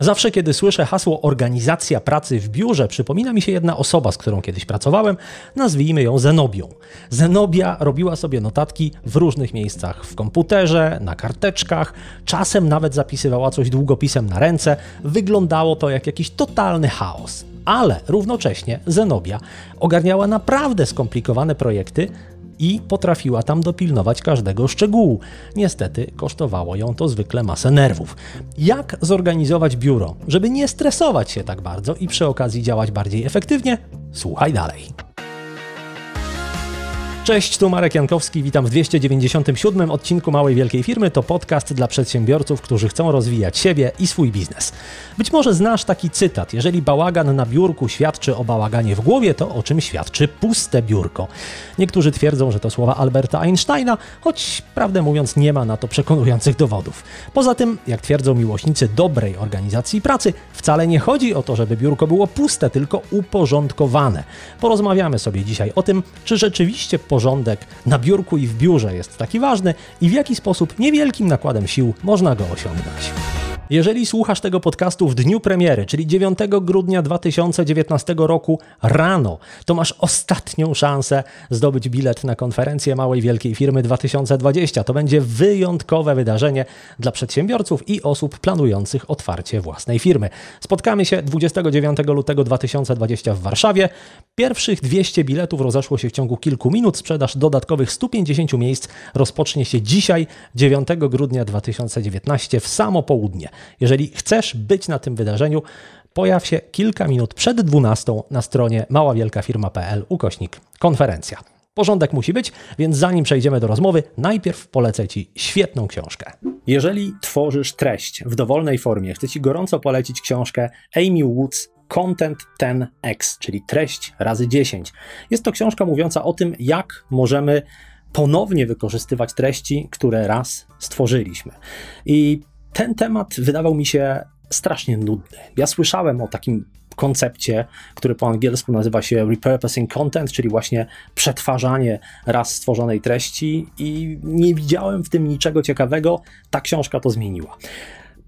Zawsze, kiedy słyszę hasło organizacja pracy w biurze, przypomina mi się jedna osoba, z którą kiedyś pracowałem, nazwijmy ją Zenobią. Zenobia robiła sobie notatki w różnych miejscach, w komputerze, na karteczkach, czasem nawet zapisywała coś długopisem na ręce, wyglądało to jak jakiś totalny chaos. Ale równocześnie Zenobia ogarniała naprawdę skomplikowane projekty i potrafiła tam dopilnować każdego szczegółu. Niestety kosztowało ją to zwykle masę nerwów. Jak zorganizować biuro, żeby nie stresować się tak bardzo i przy okazji działać bardziej efektywnie? Słuchaj dalej. Cześć, tu Marek Jankowski, witam w 297 odcinku Małej Wielkiej Firmy. To podcast dla przedsiębiorców, którzy chcą rozwijać siebie i swój biznes. Być może znasz taki cytat: jeżeli bałagan na biurku świadczy o bałaganie w głowie, to o czym świadczy puste biurko? Niektórzy twierdzą, że to słowa Alberta Einsteina, choć prawdę mówiąc nie ma na to przekonujących dowodów. Poza tym, jak twierdzą miłośnicy dobrej organizacji pracy, wcale nie chodzi o to, żeby biurko było puste, tylko uporządkowane. Porozmawiamy sobie dzisiaj o tym, czy rzeczywiście porządek na biurku i w biurze jest taki ważny i w jaki sposób niewielkim nakładem sił można go osiągnąć. Jeżeli słuchasz tego podcastu w dniu premiery, czyli 9 grudnia 2019 roku rano, to masz ostatnią szansę zdobyć bilet na konferencję Małej Wielkiej Firmy 2020. To będzie wyjątkowe wydarzenie dla przedsiębiorców i osób planujących otwarcie własnej firmy. Spotkamy się 29 lutego 2020 w Warszawie. Pierwszych 200 biletów rozeszło się w ciągu kilku minut. Sprzedaż dodatkowych 150 miejsc rozpocznie się dzisiaj, 9 grudnia 2019 w samo południe. Jeżeli chcesz być na tym wydarzeniu, pojaw się kilka minut przed 12 na stronie maławielkafirma.pl/konferencja. Porządek musi być, więc zanim przejdziemy do rozmowy, najpierw polecę Ci świetną książkę. Jeżeli tworzysz treść w dowolnej formie, chcę Ci gorąco polecić książkę Amy Woods Content 10x, czyli treść razy 10. Jest to książka mówiąca o tym, jak możemy ponownie wykorzystywać treści, które raz stworzyliśmy. I ten temat wydawał mi się strasznie nudny. Ja słyszałem o takim koncepcie, który po angielsku nazywa się repurposing content, czyli właśnie przetwarzanie raz stworzonej treści, i nie widziałem w tym niczego ciekawego. Ta książka to zmieniła.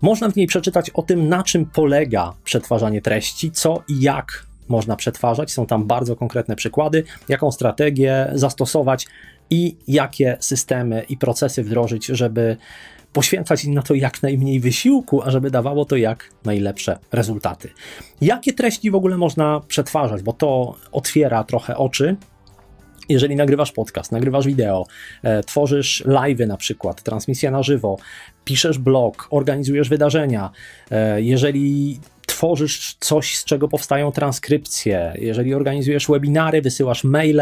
Można w niej przeczytać o tym, na czym polega przetwarzanie treści, co i jak można przetwarzać. Są tam bardzo konkretne przykłady, jaką strategię zastosować i jakie systemy i procesy wdrożyć, żeby poświęcać im na to jak najmniej wysiłku, a żeby dawało to jak najlepsze rezultaty. Jakie treści w ogóle można przetwarzać, bo to otwiera trochę oczy. Jeżeli nagrywasz podcast, nagrywasz wideo, tworzysz live'y na przykład, transmisja na żywo, piszesz blog, organizujesz wydarzenia, jeżeli tworzysz coś, z czego powstają transkrypcje, jeżeli organizujesz webinary, wysyłasz maile,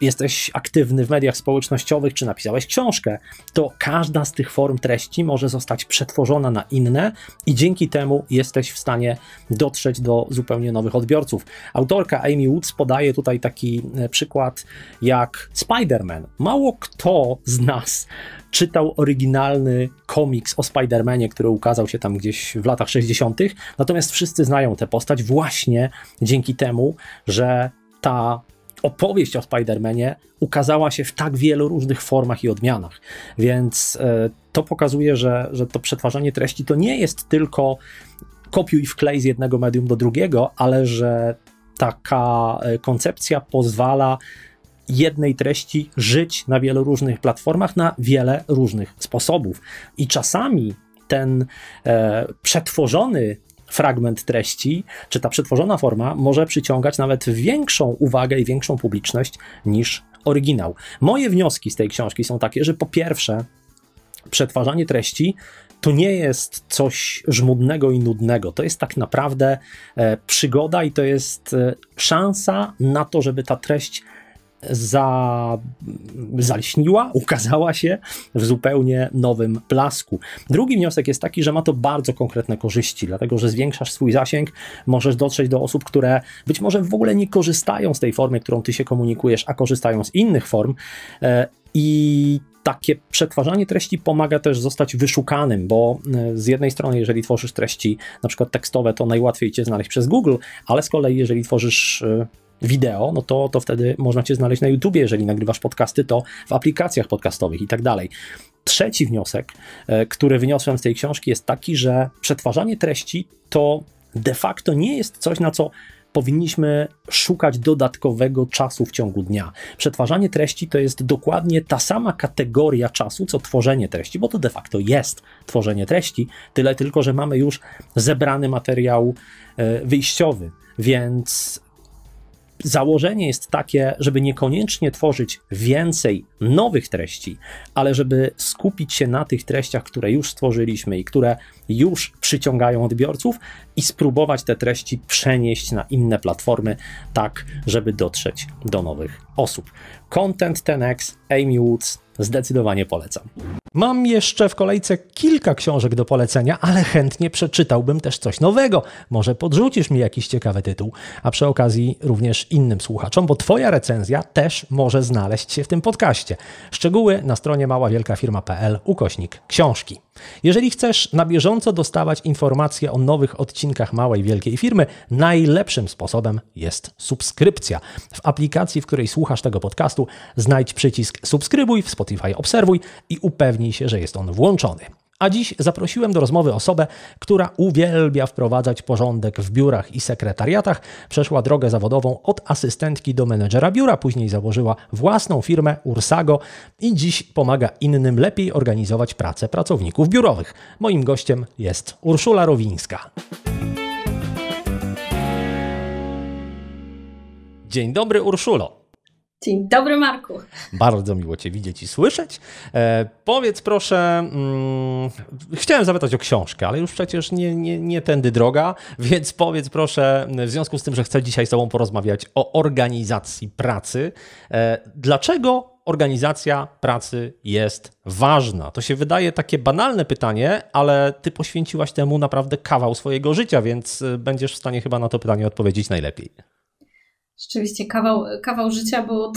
jesteś aktywny w mediach społecznościowych, czy napisałeś książkę, to każda z tych form treści może zostać przetworzona na inne i dzięki temu jesteś w stanie dotrzeć do zupełnie nowych odbiorców. Autorka Amy Woods podaje tutaj taki przykład jak Spider-Man. Mało kto z nas czytał oryginalny komiks o Spider-Manie, który ukazał się tam gdzieś w latach 60. Natomiast wszyscy znają tę postać właśnie dzięki temu, że ta opowieść o Spider-Manie ukazała się w tak wielu różnych formach i odmianach. Więc to pokazuje, że to przetwarzanie treści to nie jest tylko kopiuj i wklej z jednego medium do drugiego, ale że taka koncepcja pozwala jednej treści żyć na wielu różnych platformach, na wiele różnych sposobów. I czasami ten przetworzony fragment treści, czy ta przetworzona forma może przyciągać nawet większą uwagę i większą publiczność niż oryginał. Moje wnioski z tej książki są takie, że po pierwsze, przetwarzanie treści to nie jest coś żmudnego i nudnego. To jest tak naprawdę przygoda i to jest szansa na to, żeby ta treść zalśniła, ukazała się w zupełnie nowym blasku. Drugi wniosek jest taki, że ma to bardzo konkretne korzyści, dlatego że zwiększasz swój zasięg, możesz dotrzeć do osób, które być może w ogóle nie korzystają z tej formy, którą ty się komunikujesz, a korzystają z innych form. I takie przetwarzanie treści pomaga też zostać wyszukanym, bo z jednej strony, jeżeli tworzysz treści na przykład tekstowe, to najłatwiej cię znaleźć przez Google, ale z kolei, jeżeli tworzysz wideo, no to wtedy można cię znaleźć na YouTubie, jeżeli nagrywasz podcasty, to w aplikacjach podcastowych i tak dalej. Trzeci wniosek, który wyniosłem z tej książki, jest taki, że przetwarzanie treści to de facto nie jest coś, na co powinniśmy szukać dodatkowego czasu w ciągu dnia. Przetwarzanie treści to jest dokładnie ta sama kategoria czasu, co tworzenie treści, bo to de facto jest tworzenie treści, tyle tylko, że mamy już zebrany materiał wyjściowy, więc założenie jest takie, żeby niekoniecznie tworzyć więcej nowych treści, ale żeby skupić się na tych treściach, które już stworzyliśmy i które już przyciągają odbiorców, i spróbować te treści przenieść na inne platformy, tak żeby dotrzeć do nowych osób. Content 10x, Amy Woods, zdecydowanie polecam. Mam jeszcze w kolejce kilka książek do polecenia, ale chętnie przeczytałbym też coś nowego. Może podrzucisz mi jakiś ciekawy tytuł, a przy okazji również innym słuchaczom, bo twoja recenzja też może znaleźć się w tym podcaście. Szczegóły na stronie maławielkafirma.pl/książki. Jeżeli chcesz na bieżąco dostawać informacje o nowych odcinkach Małej Wielkiej Firmy, najlepszym sposobem jest subskrypcja. W aplikacji, w której słuchasz tego podcastu, znajdź przycisk subskrybuj, w Spotify obserwuj i upewnij się, że jest on włączony. A dziś zaprosiłem do rozmowy osobę, która uwielbia wprowadzać porządek w biurach i sekretariatach. Przeszła drogę zawodową od asystentki do menedżera biura, później założyła własną firmę Ursago i dziś pomaga innym lepiej organizować pracę pracowników biurowych. Moim gościem jest Urszula Rowińska. Dzień dobry, Urszulo. Dzień dobry, Marku. Bardzo miło Cię widzieć i słyszeć. Powiedz proszę, chciałem zapytać o książkę, ale już przecież nie tędy droga, więc powiedz proszę, w związku z tym, że chcę dzisiaj z Tobą porozmawiać o organizacji pracy, dlaczego organizacja pracy jest ważna? To się wydaje takie banalne pytanie, ale Ty poświęciłaś temu naprawdę kawał swojego życia, więc będziesz w stanie chyba na to pytanie odpowiedzieć najlepiej. Rzeczywiście kawał życia, bo od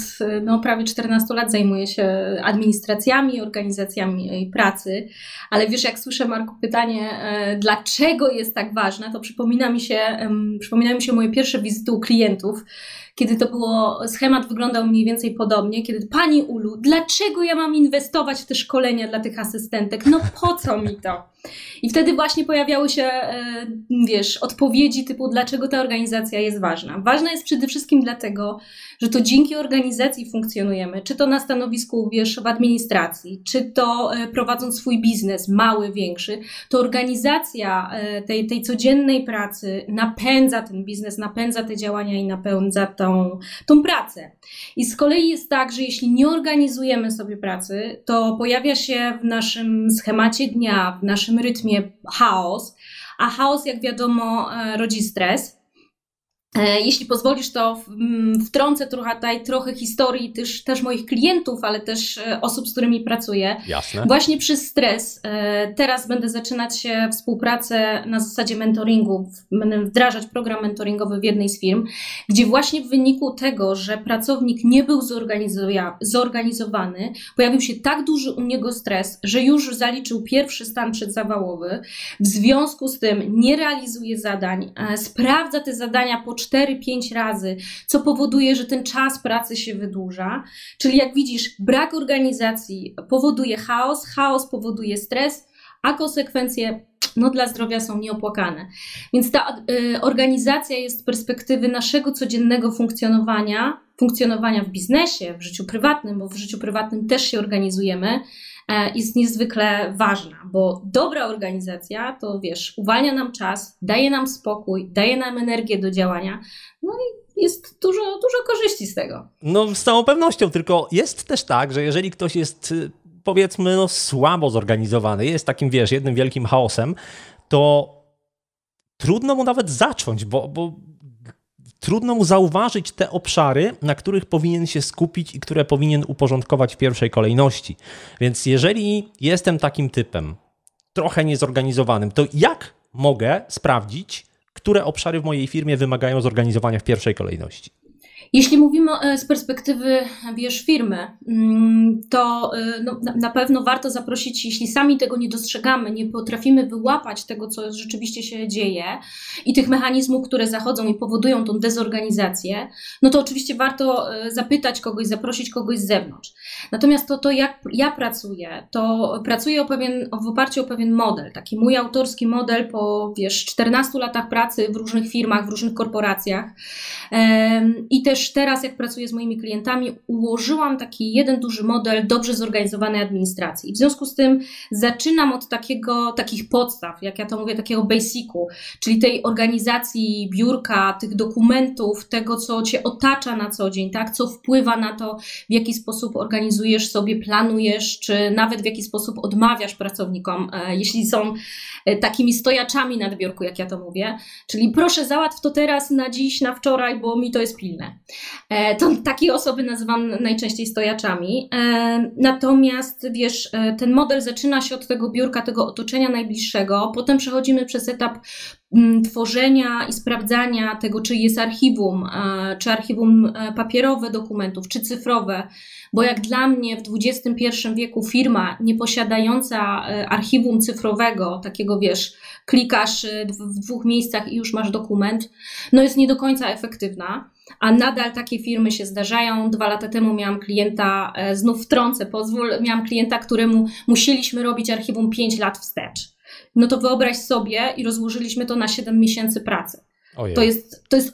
prawie 14 lat zajmuję się administracjami, organizacjami pracy, ale wiesz, jak słyszę, Marku, pytanie, dlaczego jest tak ważna, to przypominają mi się moje pierwsze wizyty u klientów, kiedy to było, schemat wyglądał mniej więcej podobnie, kiedy Pani Ulu, dlaczego ja mam inwestować w te szkolenia dla tych asystentek? No po co mi to? I wtedy właśnie pojawiały się, wiesz, odpowiedzi typu, dlaczego ta organizacja jest ważna. Ważna jest przede wszystkim dlatego, że to dzięki organizacji funkcjonujemy, czy to na stanowisku, wiesz, w administracji, czy to prowadząc swój biznes, mały, większy, to organizacja tej codziennej pracy napędza ten biznes, napędza te działania i napędza tą pracę. I z kolei jest tak, że jeśli nie organizujemy sobie pracy, to pojawia się w naszym schemacie dnia, w naszym rytmie chaos, a chaos, jak wiadomo, rodzi stres. Jeśli pozwolisz, to wtrącę trochę historii też moich klientów, ale też osób, z którymi pracuję. Jasne. Właśnie przez stres. Teraz będę zaczynać się współpracę na zasadzie mentoringu. Będę wdrażać program mentoringowy w jednej z firm, gdzie właśnie w wyniku tego, że pracownik nie był zorganizowany, pojawił się tak duży u niego stres, że już zaliczył pierwszy stan przedzawałowy. W związku z tym nie realizuje zadań, sprawdza te zadania po 4-5 razy, co powoduje, że ten czas pracy się wydłuża. Czyli jak widzisz, brak organizacji powoduje chaos, chaos powoduje stres, a konsekwencje dla zdrowia są nieopłakane. Więc ta organizacja jest z perspektywy naszego codziennego funkcjonowania w biznesie, w życiu prywatnym, bo w życiu prywatnym też się organizujemy, jest niezwykle ważna, bo dobra organizacja to, wiesz, uwalnia nam czas, daje nam spokój, daje nam energię do działania, i jest dużo korzyści z tego. Z całą pewnością, tylko jest też tak, że jeżeli ktoś jest, powiedzmy, słabo zorganizowany, jest takim, wiesz, jednym wielkim chaosem, to trudno mu nawet zacząć, bo trudno mu zauważyć te obszary, na których powinien się skupić i które powinien uporządkować w pierwszej kolejności. Więc jeżeli jestem takim typem, trochę niezorganizowanym, to jak mogę sprawdzić, które obszary w mojej firmie wymagają zorganizowania w pierwszej kolejności? Jeśli mówimy z perspektywy, wiesz, firmy, to no, na pewno warto zaprosić, jeśli sami tego nie dostrzegamy, nie potrafimy wyłapać tego, co rzeczywiście się dzieje i tych mechanizmów, które zachodzą i powodują tą dezorganizację, no to oczywiście warto zapytać kogoś, zaprosić kogoś z zewnątrz. Natomiast to jak ja pracuję, to pracuję w oparciu o pewien model, taki mój autorski model po, wiesz, 14 latach pracy w różnych firmach, w różnych korporacjach i też teraz, jak pracuję z moimi klientami, ułożyłam taki jeden duży model dobrze zorganizowanej administracji. W związku z tym zaczynam od takich podstaw, jak ja to mówię, takiego basicu, czyli tej organizacji biurka, tych dokumentów, tego, co cię otacza na co dzień, tak? Co wpływa na to, w jaki sposób organizujesz sobie, planujesz, czy nawet w jaki sposób odmawiasz pracownikom, jeśli są takimi stojaczami na biurku, jak ja to mówię. Czyli proszę, załatw to teraz, na dziś, na wczoraj, bo mi to jest pilne. To takie osoby nazywam najczęściej stojaczami, natomiast wiesz, ten model zaczyna się od tego biurka, tego otoczenia najbliższego, potem przechodzimy przez etap tworzenia i sprawdzania tego, czy jest archiwum, czy archiwum papierowe dokumentów, czy cyfrowe, bo jak dla mnie w XXI wieku firma nieposiadająca archiwum cyfrowego, takiego wiesz, klikasz w dwóch miejscach i już masz dokument, no jest nie do końca efektywna. A nadal takie firmy się zdarzają. 2 lata temu miałam klienta, znów wtrącę, pozwól, miałam klienta, któremu musieliśmy robić archiwum 5 lat wstecz. No to wyobraź sobie i rozłożyliśmy to na 7 miesięcy pracy. To jest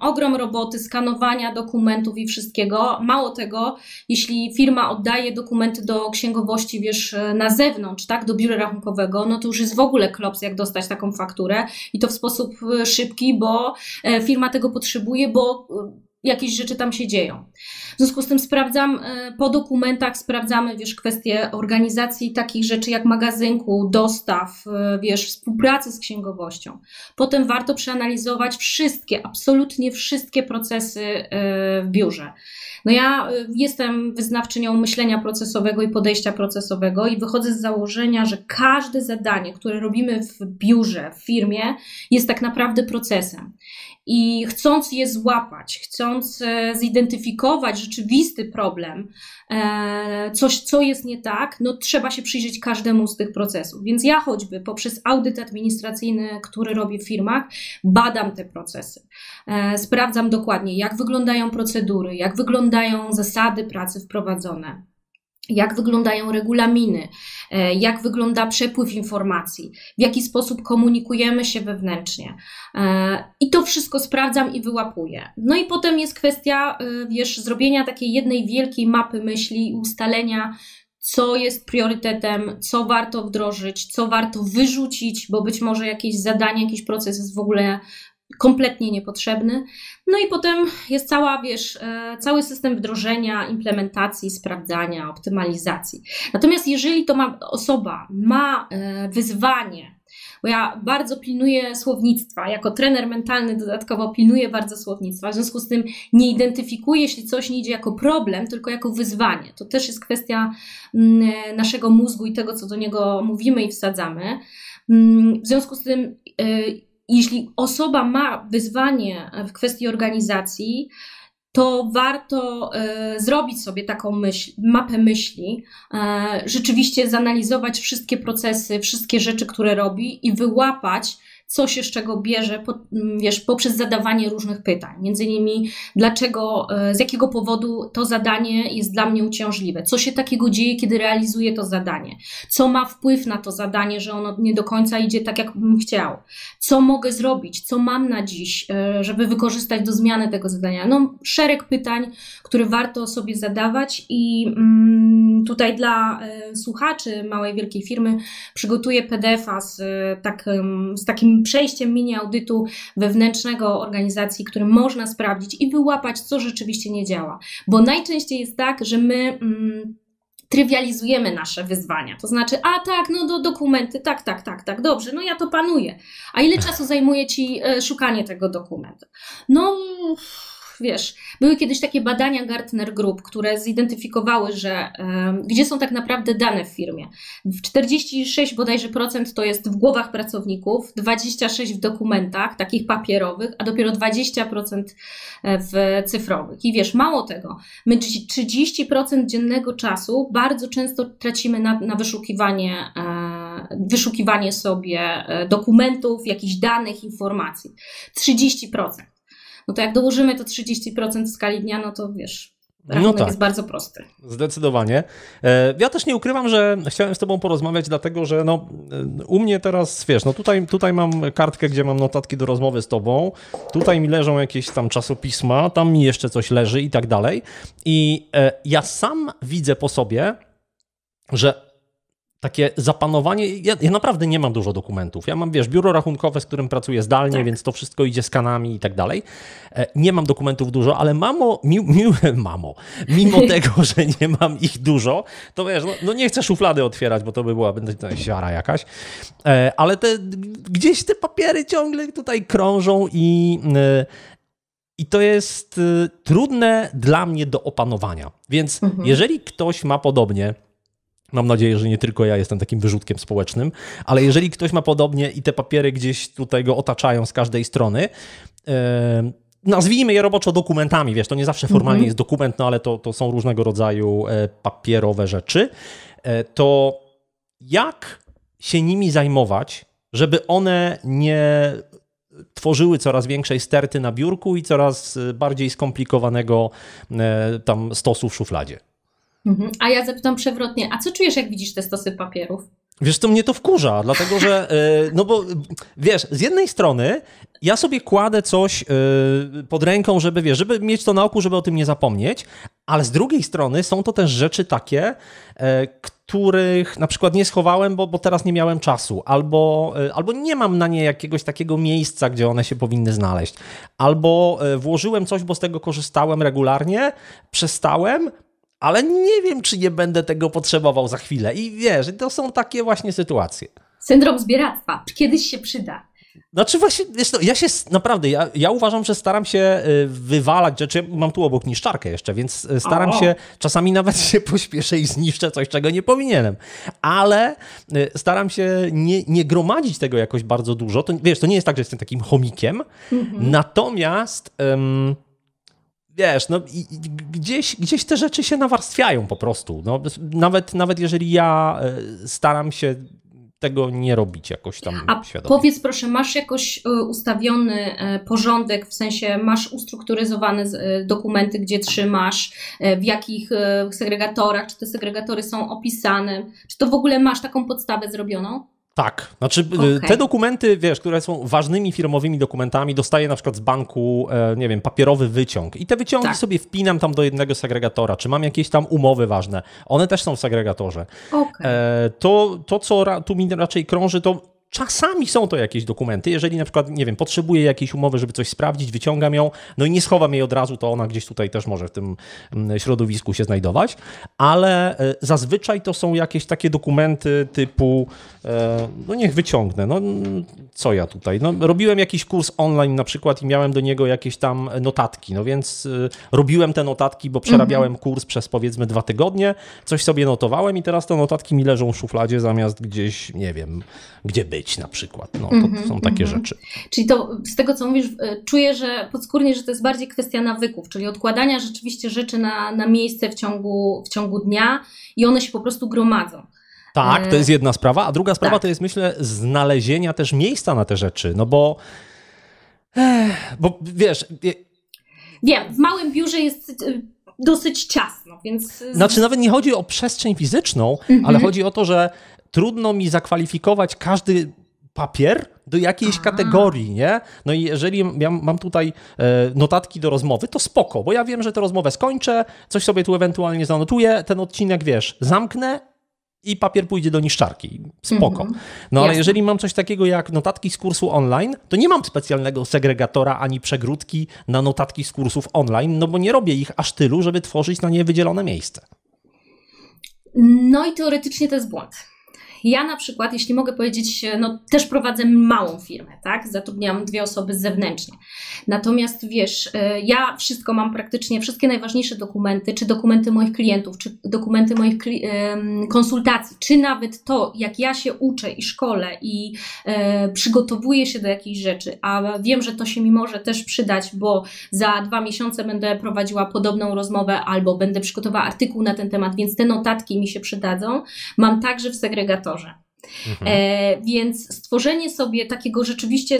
ogrom roboty, skanowania dokumentów i wszystkiego. Mało tego, jeśli firma oddaje dokumenty do księgowości, wiesz, na zewnątrz, tak, do biura rachunkowego, no to już jest w ogóle klops, jak dostać taką fakturę i to w sposób szybki, bo firma tego potrzebuje, bo jakieś rzeczy tam się dzieją. W związku z tym sprawdzamy po dokumentach, wiesz, kwestie organizacji takich rzeczy jak magazynku, dostaw, wiesz, współpracy z księgowością. Potem warto przeanalizować wszystkie, absolutnie wszystkie procesy w biurze. No ja jestem wyznawczynią myślenia procesowego i podejścia procesowego i wychodzę z założenia, że każde zadanie, które robimy w biurze, w firmie, jest tak naprawdę procesem. I chcąc je złapać, chcąc zidentyfikować rzeczywisty problem, coś, co jest nie tak, no trzeba się przyjrzeć każdemu z tych procesów. Więc ja choćby poprzez audyt administracyjny, który robię w firmach, badam te procesy. Sprawdzam dokładnie, jak wyglądają procedury, jak wyglądają zasady pracy wprowadzone, jak wyglądają regulaminy, jak wygląda przepływ informacji, w jaki sposób komunikujemy się wewnętrznie. I to wszystko sprawdzam i wyłapuję. No i potem jest kwestia, wiesz, zrobienia takiej jednej wielkiej mapy myśli i ustalenia, co jest priorytetem, co warto wdrożyć, co warto wyrzucić, bo być może jakieś zadanie, jakiś proces jest w ogóle kompletnie niepotrzebny. No i potem jest cały system wdrożenia, implementacji, sprawdzania, optymalizacji. Natomiast jeżeli osoba ma wyzwanie, bo ja bardzo pilnuję słownictwa, jako trener mentalny dodatkowo pilnuję bardzo słownictwa, w związku z tym nie identyfikuję, jeśli coś nie idzie jako problem, tylko jako wyzwanie. To też jest kwestia naszego mózgu i tego, co do niego mówimy i wsadzamy. W związku z tym jeśli osoba ma wyzwanie w kwestii organizacji, to warto zrobić sobie taką mapę myśli, rzeczywiście zanalizować wszystkie procesy, wszystkie rzeczy, które robi i wyłapać, co się z czego bierze, wiesz, poprzez zadawanie różnych pytań. Między innymi, dlaczego, z jakiego powodu to zadanie jest dla mnie uciążliwe, co się takiego dzieje, kiedy realizuję to zadanie, co ma wpływ na to zadanie, że ono nie do końca idzie tak, jak bym chciał, co mogę zrobić, co mam na dziś, żeby wykorzystać do zmiany tego zadania. No, szereg pytań, które warto sobie zadawać i tutaj dla słuchaczy Małej Wielkiej Firmy przygotuję PDF-a z takim przejściem mini-audytu wewnętrznego organizacji, który można sprawdzić i wyłapać, co rzeczywiście nie działa. Bo najczęściej jest tak, że my trywializujemy nasze wyzwania. To znaczy, a tak, no dokumenty, tak, dobrze, no ja to panuję. A ile czasu zajmuje Ci szukanie tego dokumentu? No wiesz, były kiedyś takie badania Gartner Group, które zidentyfikowały, że gdzie są tak naprawdę dane w firmie. 46 bodajże procent to jest w głowach pracowników, 26 w dokumentach, takich papierowych, a dopiero 20% w cyfrowych. I wiesz, mało tego, my 30% dziennego czasu bardzo często tracimy na wyszukiwanie sobie dokumentów, jakichś danych, informacji. 30%. No to jak dołożymy to 30% w skali dnia, no to wiesz, rachunek no tak. Jest bardzo prosty. Zdecydowanie. Ja też nie ukrywam, że chciałem z tobą porozmawiać, dlatego że no, u mnie teraz, wiesz, no tutaj mam kartkę, gdzie mam notatki do rozmowy z tobą, tutaj mi leżą jakieś tam czasopisma, tam mi jeszcze coś leży i tak dalej. I ja sam widzę po sobie, że takie zapanowanie, ja naprawdę nie mam dużo dokumentów. Ja mam, wiesz, biuro rachunkowe, z którym pracuję zdalnie, tak. Więc to wszystko idzie skanami i tak dalej. Nie mam dokumentów dużo, ale mimo tego, że nie mam ich dużo, to wiesz, no nie chcę szuflady otwierać, bo to by była siara jakaś, ale gdzieś te papiery ciągle tutaj krążą i to jest trudne dla mnie do opanowania. Więc jeżeli ktoś ma podobnie, mam nadzieję, że nie tylko ja jestem takim wyrzutkiem społecznym, ale jeżeli ktoś ma podobnie i te papiery gdzieś tutaj go otaczają z każdej strony, nazwijmy je roboczo dokumentami, wiesz, to nie zawsze formalnie jest dokument, no ale to są różnego rodzaju papierowe rzeczy, to jak się nimi zajmować, żeby one nie tworzyły coraz większej sterty na biurku i coraz bardziej skomplikowanego tam stosu w szufladzie? A ja zapytam przewrotnie, a co czujesz, jak widzisz te stosy papierów? Wiesz, to mnie to wkurza, dlatego że, no bo wiesz, z jednej strony ja sobie kładę coś pod ręką, żeby, wiesz, żeby mieć to na oku, żeby o tym nie zapomnieć, ale z drugiej strony są to też rzeczy takie, których na przykład nie schowałem, bo teraz nie miałem czasu, albo nie mam na nie jakiegoś takiego miejsca, gdzie one się powinny znaleźć, albo włożyłem coś, bo z tego korzystałem regularnie, przestałem, ale nie wiem, czy nie będę tego potrzebował za chwilę. I wiesz, to są takie właśnie sytuacje. Syndrom zbieractwa. Kiedyś się przyda. Znaczy właśnie, wiesz, no, ja uważam, że staram się wywalać rzeczy. Mam tu obok niszczarkę jeszcze, więc staram się, czasami nawet się pośpieszę i zniszczę coś, czego nie powinienem. Ale staram się nie gromadzić tego jakoś bardzo dużo. To, wiesz, to nie jest tak, że jestem takim chomikiem. Natomiast... wiesz, no gdzieś te rzeczy się nawarstwiają po prostu. No, nawet jeżeli ja staram się tego nie robić jakoś tam świadomie. Powiedz proszę, masz jakoś ustawiony porządek, w sensie masz ustrukturyzowane dokumenty, gdzie trzymasz, w jakich segregatorach, czy te segregatory są opisane? Czy to w ogóle masz taką podstawę zrobioną? Tak, znaczy te dokumenty, wiesz, które są ważnymi firmowymi dokumentami, dostaję na przykład z banku, nie wiem, papierowy wyciąg i te wyciągi sobie wpinam tam do jednego segregatora, czy mam jakieś tam umowy ważne, one też są w segregatorze. To, co tu mi raczej krąży, to... Czasami są to jakieś dokumenty, jeżeli na przykład, nie wiem, potrzebuję jakiejś umowy, żeby coś sprawdzić, wyciągam ją, no i nie schowam jej od razu, to ona gdzieś tutaj też może w tym środowisku się znajdować, ale zazwyczaj to są jakieś takie dokumenty typu, no niech wyciągnę, no co ja tutaj, no robiłem jakiś kurs online na przykład i miałem do niego jakieś tam notatki, no więc robiłem te notatki, bo przerabiałem kurs przez powiedzmy 2 tygodnie, coś sobie notowałem i teraz te notatki mi leżą w szufladzie zamiast gdzieś, nie wiem, gdzie być. Na przykład. No, to są takie rzeczy. Czyli to z tego, co mówisz, czuję, że podskórnie, że to jest bardziej kwestia nawyków, czyli odkładania rzeczywiście rzeczy na miejsce w ciągu dnia i one się po prostu gromadzą. Tak, to jest jedna sprawa, a druga sprawa to jest, myślę, znalezienia też miejsca na te rzeczy, no bo wiesz... Wiem, w małym biurze jest... dosyć ciasno, więc... Znaczy nawet nie chodzi o przestrzeń fizyczną, ale chodzi o to, że trudno mi zakwalifikować każdy papier do jakiejś kategorii, nie? No i jeżeli ja mam tutaj notatki do rozmowy, to spoko, bo ja wiem, że tę rozmowę skończę, coś sobie tu ewentualnie zanotuję, ten odcinek, wiesz, zamknę i papier pójdzie do niszczarki. Spoko. No ale jeżeli mam coś takiego jak notatki z kursu online, to nie mam specjalnego segregatora ani przegródki na notatki z kursów online, no bo nie robię ich aż tylu, żeby tworzyć na nie wydzielone miejsce. No i teoretycznie to jest błąd. Ja na przykład, jeśli mogę powiedzieć, no też prowadzę małą firmę, tak? Zatrudniam 2 osoby zewnętrznie. Natomiast wiesz, ja wszystko mam praktycznie, wszystkie najważniejsze dokumenty, czy dokumenty moich klientów, czy dokumenty moich konsultacji, czy nawet to, jak ja się uczę i szkolę i przygotowuję się do jakiejś rzeczy, a wiem, że to się mi może też przydać, bo za 2 miesiące będę prowadziła podobną rozmowę albo będę przygotowała artykuł na ten temat, więc te notatki mi się przydadzą. Mam także w segregatorze. Mhm. Więc stworzenie sobie takiego rzeczywiście,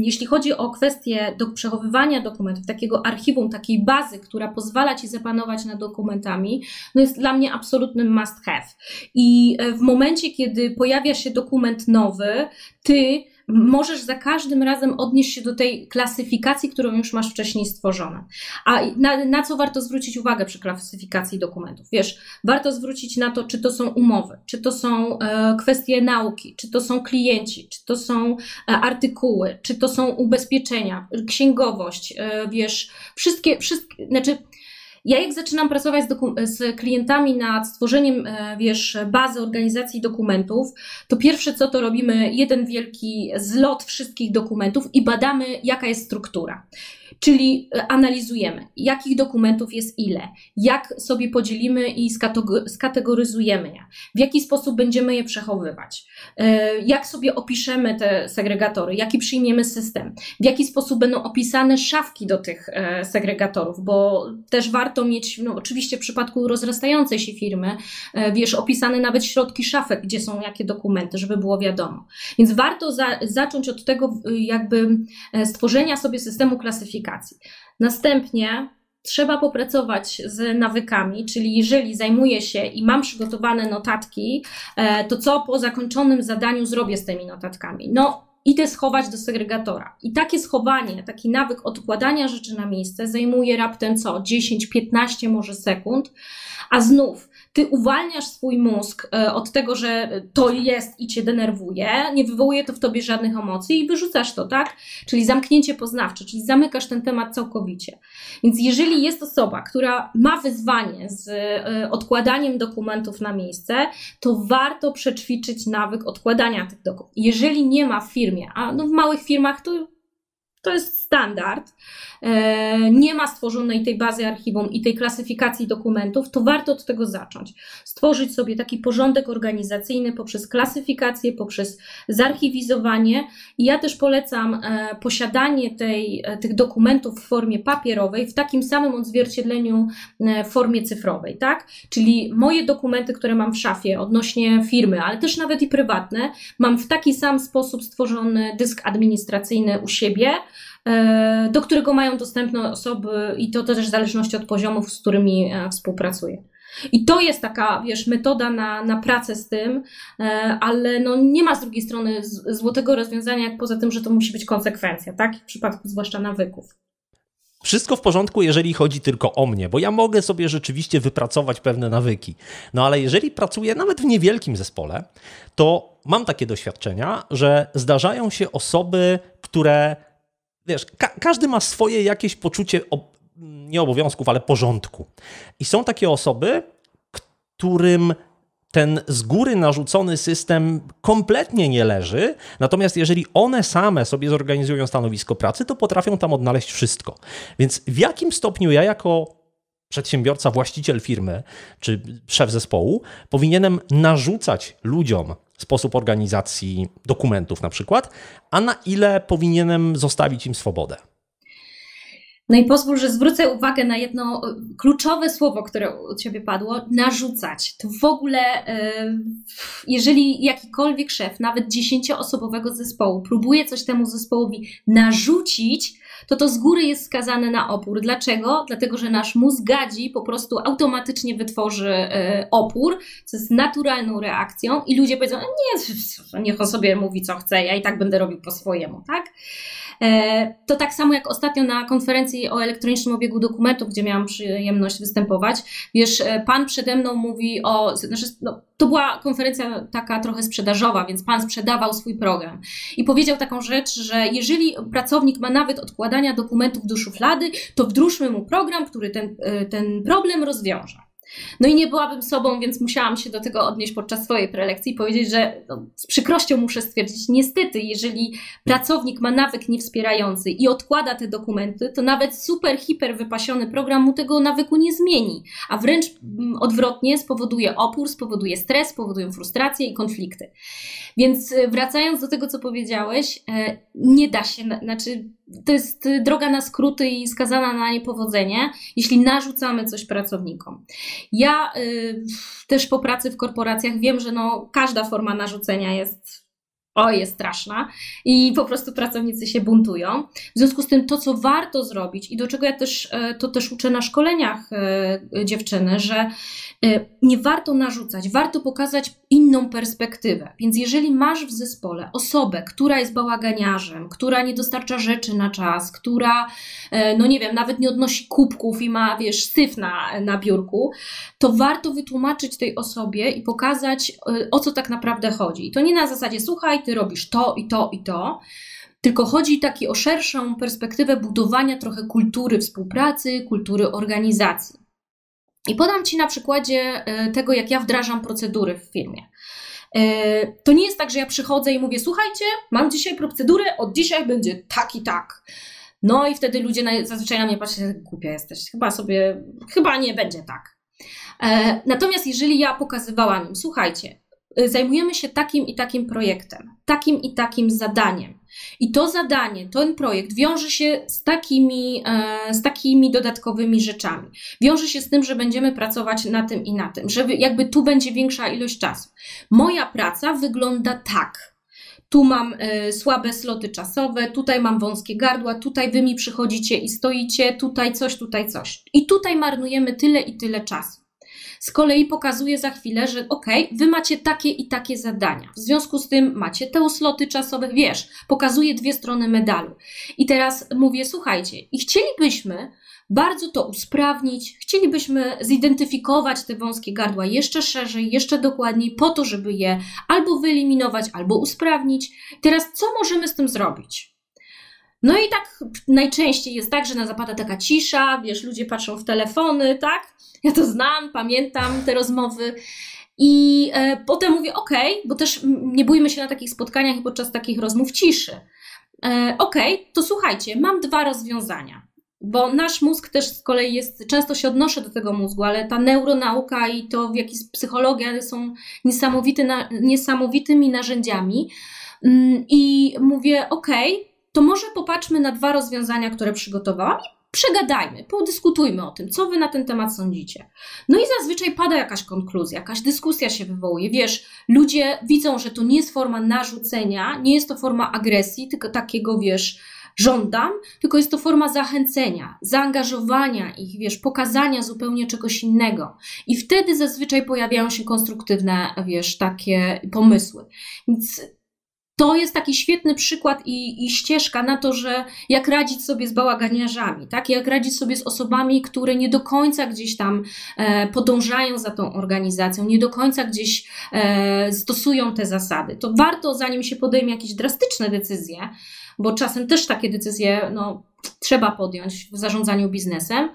jeśli chodzi o kwestię do przechowywania dokumentów, takiego archiwum, takiej bazy, która pozwala ci zapanować nad dokumentami, no jest dla mnie absolutnym must have. I w momencie, kiedy pojawia się dokument nowy, ty możesz za każdym razem odnieść się do tej klasyfikacji, którą już masz wcześniej stworzoną. A na co warto zwrócić uwagę przy klasyfikacji dokumentów? Wiesz, warto zwrócić na to, czy to są umowy, czy to są kwestie nauki, czy to są klienci, czy to są artykuły, czy to są ubezpieczenia, księgowość, wiesz, wszystkie, znaczy... Ja jak zaczynam pracować z klientami nad stworzeniem, wiesz, bazy organizacji dokumentów, to pierwsze co to robimy, jeden wielki zlot wszystkich dokumentów i badamy, jaka jest struktura. Czyli analizujemy, jakich dokumentów jest ile, jak sobie podzielimy i skategoryzujemy je, w jaki sposób będziemy je przechowywać, jak sobie opiszemy te segregatory, jaki przyjmiemy system, w jaki sposób będą opisane szafki do tych segregatorów, bo też warto mieć, no oczywiście w przypadku rozrastającej się firmy, wiesz, opisane nawet środki szafek, gdzie są jakie dokumenty, żeby było wiadomo. Więc warto zacząć od tego jakby stworzenia sobie systemu klasyfikacji. Następnie trzeba popracować z nawykami, czyli jeżeli zajmuję się i mam przygotowane notatki, to co po zakończonym zadaniu zrobię z tymi notatkami? No, idę schować do segregatora. I takie schowanie, taki nawyk odkładania rzeczy na miejsce zajmuje raptem co? 10-15 może sekund, a znów ty uwalniasz swój mózg od tego, że to jest i cię denerwuje, nie wywołuje to w tobie żadnych emocji i wyrzucasz to, tak? Czyli zamknięcie poznawcze, czyli zamykasz ten temat całkowicie. Więc jeżeli jest osoba, która ma wyzwanie z odkładaniem dokumentów na miejsce, to warto przećwiczyć nawyk odkładania tych dokumentów. Jeżeli nie ma w firmie, a no w małych firmach to jest standard, nie ma stworzonej tej bazy archiwum i tej klasyfikacji dokumentów, to warto od tego zacząć. Stworzyć sobie taki porządek organizacyjny poprzez klasyfikację, poprzez zarchiwizowanie. I ja też polecam posiadanie tych dokumentów w formie papierowej w takim samym odzwierciedleniu w formie cyfrowej, tak? Czyli moje dokumenty, które mam w szafie odnośnie firmy, ale też nawet i prywatne, mam w taki sam sposób stworzony dysk administracyjny u siebie, do którego mają dostępne osoby i to też w zależności od poziomów, z którymi współpracuję. I to jest taka, wiesz, metoda na pracę z tym, ale no nie ma z drugiej strony złotego rozwiązania, poza tym, że to musi być konsekwencja, tak? W przypadku zwłaszcza nawyków. Wszystko w porządku, jeżeli chodzi tylko o mnie, bo ja mogę sobie rzeczywiście wypracować pewne nawyki. No ale jeżeli pracuję nawet w niewielkim zespole, to mam takie doświadczenia, że zdarzają się osoby, które... Wiesz, każdy ma swoje jakieś poczucie, nie obowiązków, ale porządku. I są takie osoby, którym ten z góry narzucony system kompletnie nie leży, natomiast jeżeli one same sobie zorganizują stanowisko pracy, to potrafią tam odnaleźć wszystko. Więc w jakim stopniu ja jako przedsiębiorca, właściciel firmy czy szef zespołu powinienem narzucać ludziom sposób organizacji dokumentów na przykład, a na ile powinienem zostawić im swobodę? No i pozwól, że zwrócę uwagę na jedno kluczowe słowo, które u ciebie padło, narzucać. To w ogóle, jeżeli jakikolwiek szef, nawet 10-osobowego zespołu próbuje coś temu zespołowi narzucić, to z góry jest skazane na opór. Dlaczego? Dlatego, że nasz mózg gadzi, po prostu automatycznie wytworzy opór, co jest naturalną reakcją i ludzie powiedzą, nie, niech on sobie mówi co chce, ja i tak będę robił po swojemu, tak? To tak samo jak ostatnio na konferencji o elektronicznym obiegu dokumentów, gdzie miałam przyjemność występować, wiesz, pan przede mną mówi o... to była konferencja taka trochę sprzedażowa, więc pan sprzedawał swój program i powiedział taką rzecz, że jeżeli pracownik ma nawet odkładania dokumentów do szuflady, to wdróżmy mu program, który ten problem rozwiąże. No i nie byłabym sobą, więc musiałam się do tego odnieść podczas swojej prelekcji i powiedzieć, że no, z przykrością muszę stwierdzić, niestety, jeżeli pracownik ma nawyk niewspierający i odkłada te dokumenty, to nawet super, hiper wypasiony program mu tego nawyku nie zmieni, a wręcz odwrotnie spowoduje opór, spowoduje stres, spowodują frustrację i konflikty. Więc wracając do tego, co powiedziałeś, nie da się, znaczy to jest droga na skróty i skazana na niepowodzenie, jeśli narzucamy coś pracownikom. Ja też po pracy w korporacjach wiem, że no, każda forma narzucenia jest, jest straszna i po prostu pracownicy się buntują. W związku z tym to, co warto zrobić i do czego ja też, to też uczę na szkoleniach dziewczyny, że nie warto narzucać, warto pokazać inną perspektywę. Więc jeżeli masz w zespole osobę, która jest bałaganiarzem, która nie dostarcza rzeczy na czas, która, no nie wiem, nawet nie odnosi kubków i ma, wiesz, syf na biurku, to warto wytłumaczyć tej osobie i pokazać, o co tak naprawdę chodzi. I to nie na zasadzie, słuchaj, ty robisz to i to i to, tylko chodzi taki o szerszą perspektywę budowania trochę kultury współpracy, kultury organizacji. I podam Ci na przykładzie tego, jak ja wdrażam procedury w firmie. To nie jest tak, że ja przychodzę i mówię, słuchajcie, mam dzisiaj procedurę, od dzisiaj będzie tak i tak. No i wtedy ludzie zazwyczaj na mnie patrzą, głupia jesteś, chyba nie będzie tak. Natomiast jeżeli ja pokazywałam im, słuchajcie, zajmujemy się takim i takim projektem, takim i takim zadaniem. I to zadanie, ten projekt wiąże się z takimi dodatkowymi rzeczami. Wiąże się z tym, że będziemy pracować na tym, że jakby tu będzie większa ilość czasu. Moja praca wygląda tak. Tu mam słabe sloty czasowe, tutaj mam wąskie gardła, tutaj wy mi przychodzicie i stoicie, tutaj coś. I tutaj marnujemy tyle i tyle czasu. Z kolei pokazuje za chwilę, że okej, wy macie takie i takie zadania. W związku z tym macie te sloty czasowe, wiesz, pokazuje dwie strony medalu. I teraz mówię, słuchajcie, i chcielibyśmy bardzo to usprawnić, chcielibyśmy zidentyfikować te wąskie gardła jeszcze szerzej, jeszcze dokładniej, po to, żeby je albo wyeliminować, albo usprawnić. Teraz co możemy z tym zrobić? No i tak najczęściej jest tak, że zapada taka cisza, wiesz, ludzie patrzą w telefony, tak? Ja to znam, pamiętam te rozmowy i potem mówię, okej, bo też nie bójmy się na takich spotkaniach i podczas takich rozmów ciszy. Okej, to słuchajcie, mam dwa rozwiązania, bo nasz mózg też z kolei jest, często się odnoszę do tego mózgu, ale ta neuronauka i to, w jaki jest psychologia, są niesamowitymi narzędziami i mówię, okej, to może popatrzmy na dwa rozwiązania, które przygotowałam i przegadajmy, podyskutujmy o tym, co wy na ten temat sądzicie. No i zazwyczaj pada jakaś konkluzja, jakaś dyskusja się wywołuje. Wiesz, ludzie widzą, że to nie jest forma narzucenia, nie jest to forma agresji, tylko takiego, wiesz, żądam, tylko jest to forma zachęcenia, zaangażowania ich, wiesz, pokazania zupełnie czegoś innego. I wtedy zazwyczaj pojawiają się konstruktywne, wiesz, takie pomysły. Więc to jest taki świetny przykład i ścieżka na to, że jak radzić sobie z bałaganiarzami, tak? Jak radzić sobie z osobami, które nie do końca gdzieś tam podążają za tą organizacją, nie do końca gdzieś stosują te zasady. To warto, zanim się podejmie jakieś drastyczne decyzje, bo czasem też takie decyzje no, trzeba podjąć w zarządzaniu biznesem,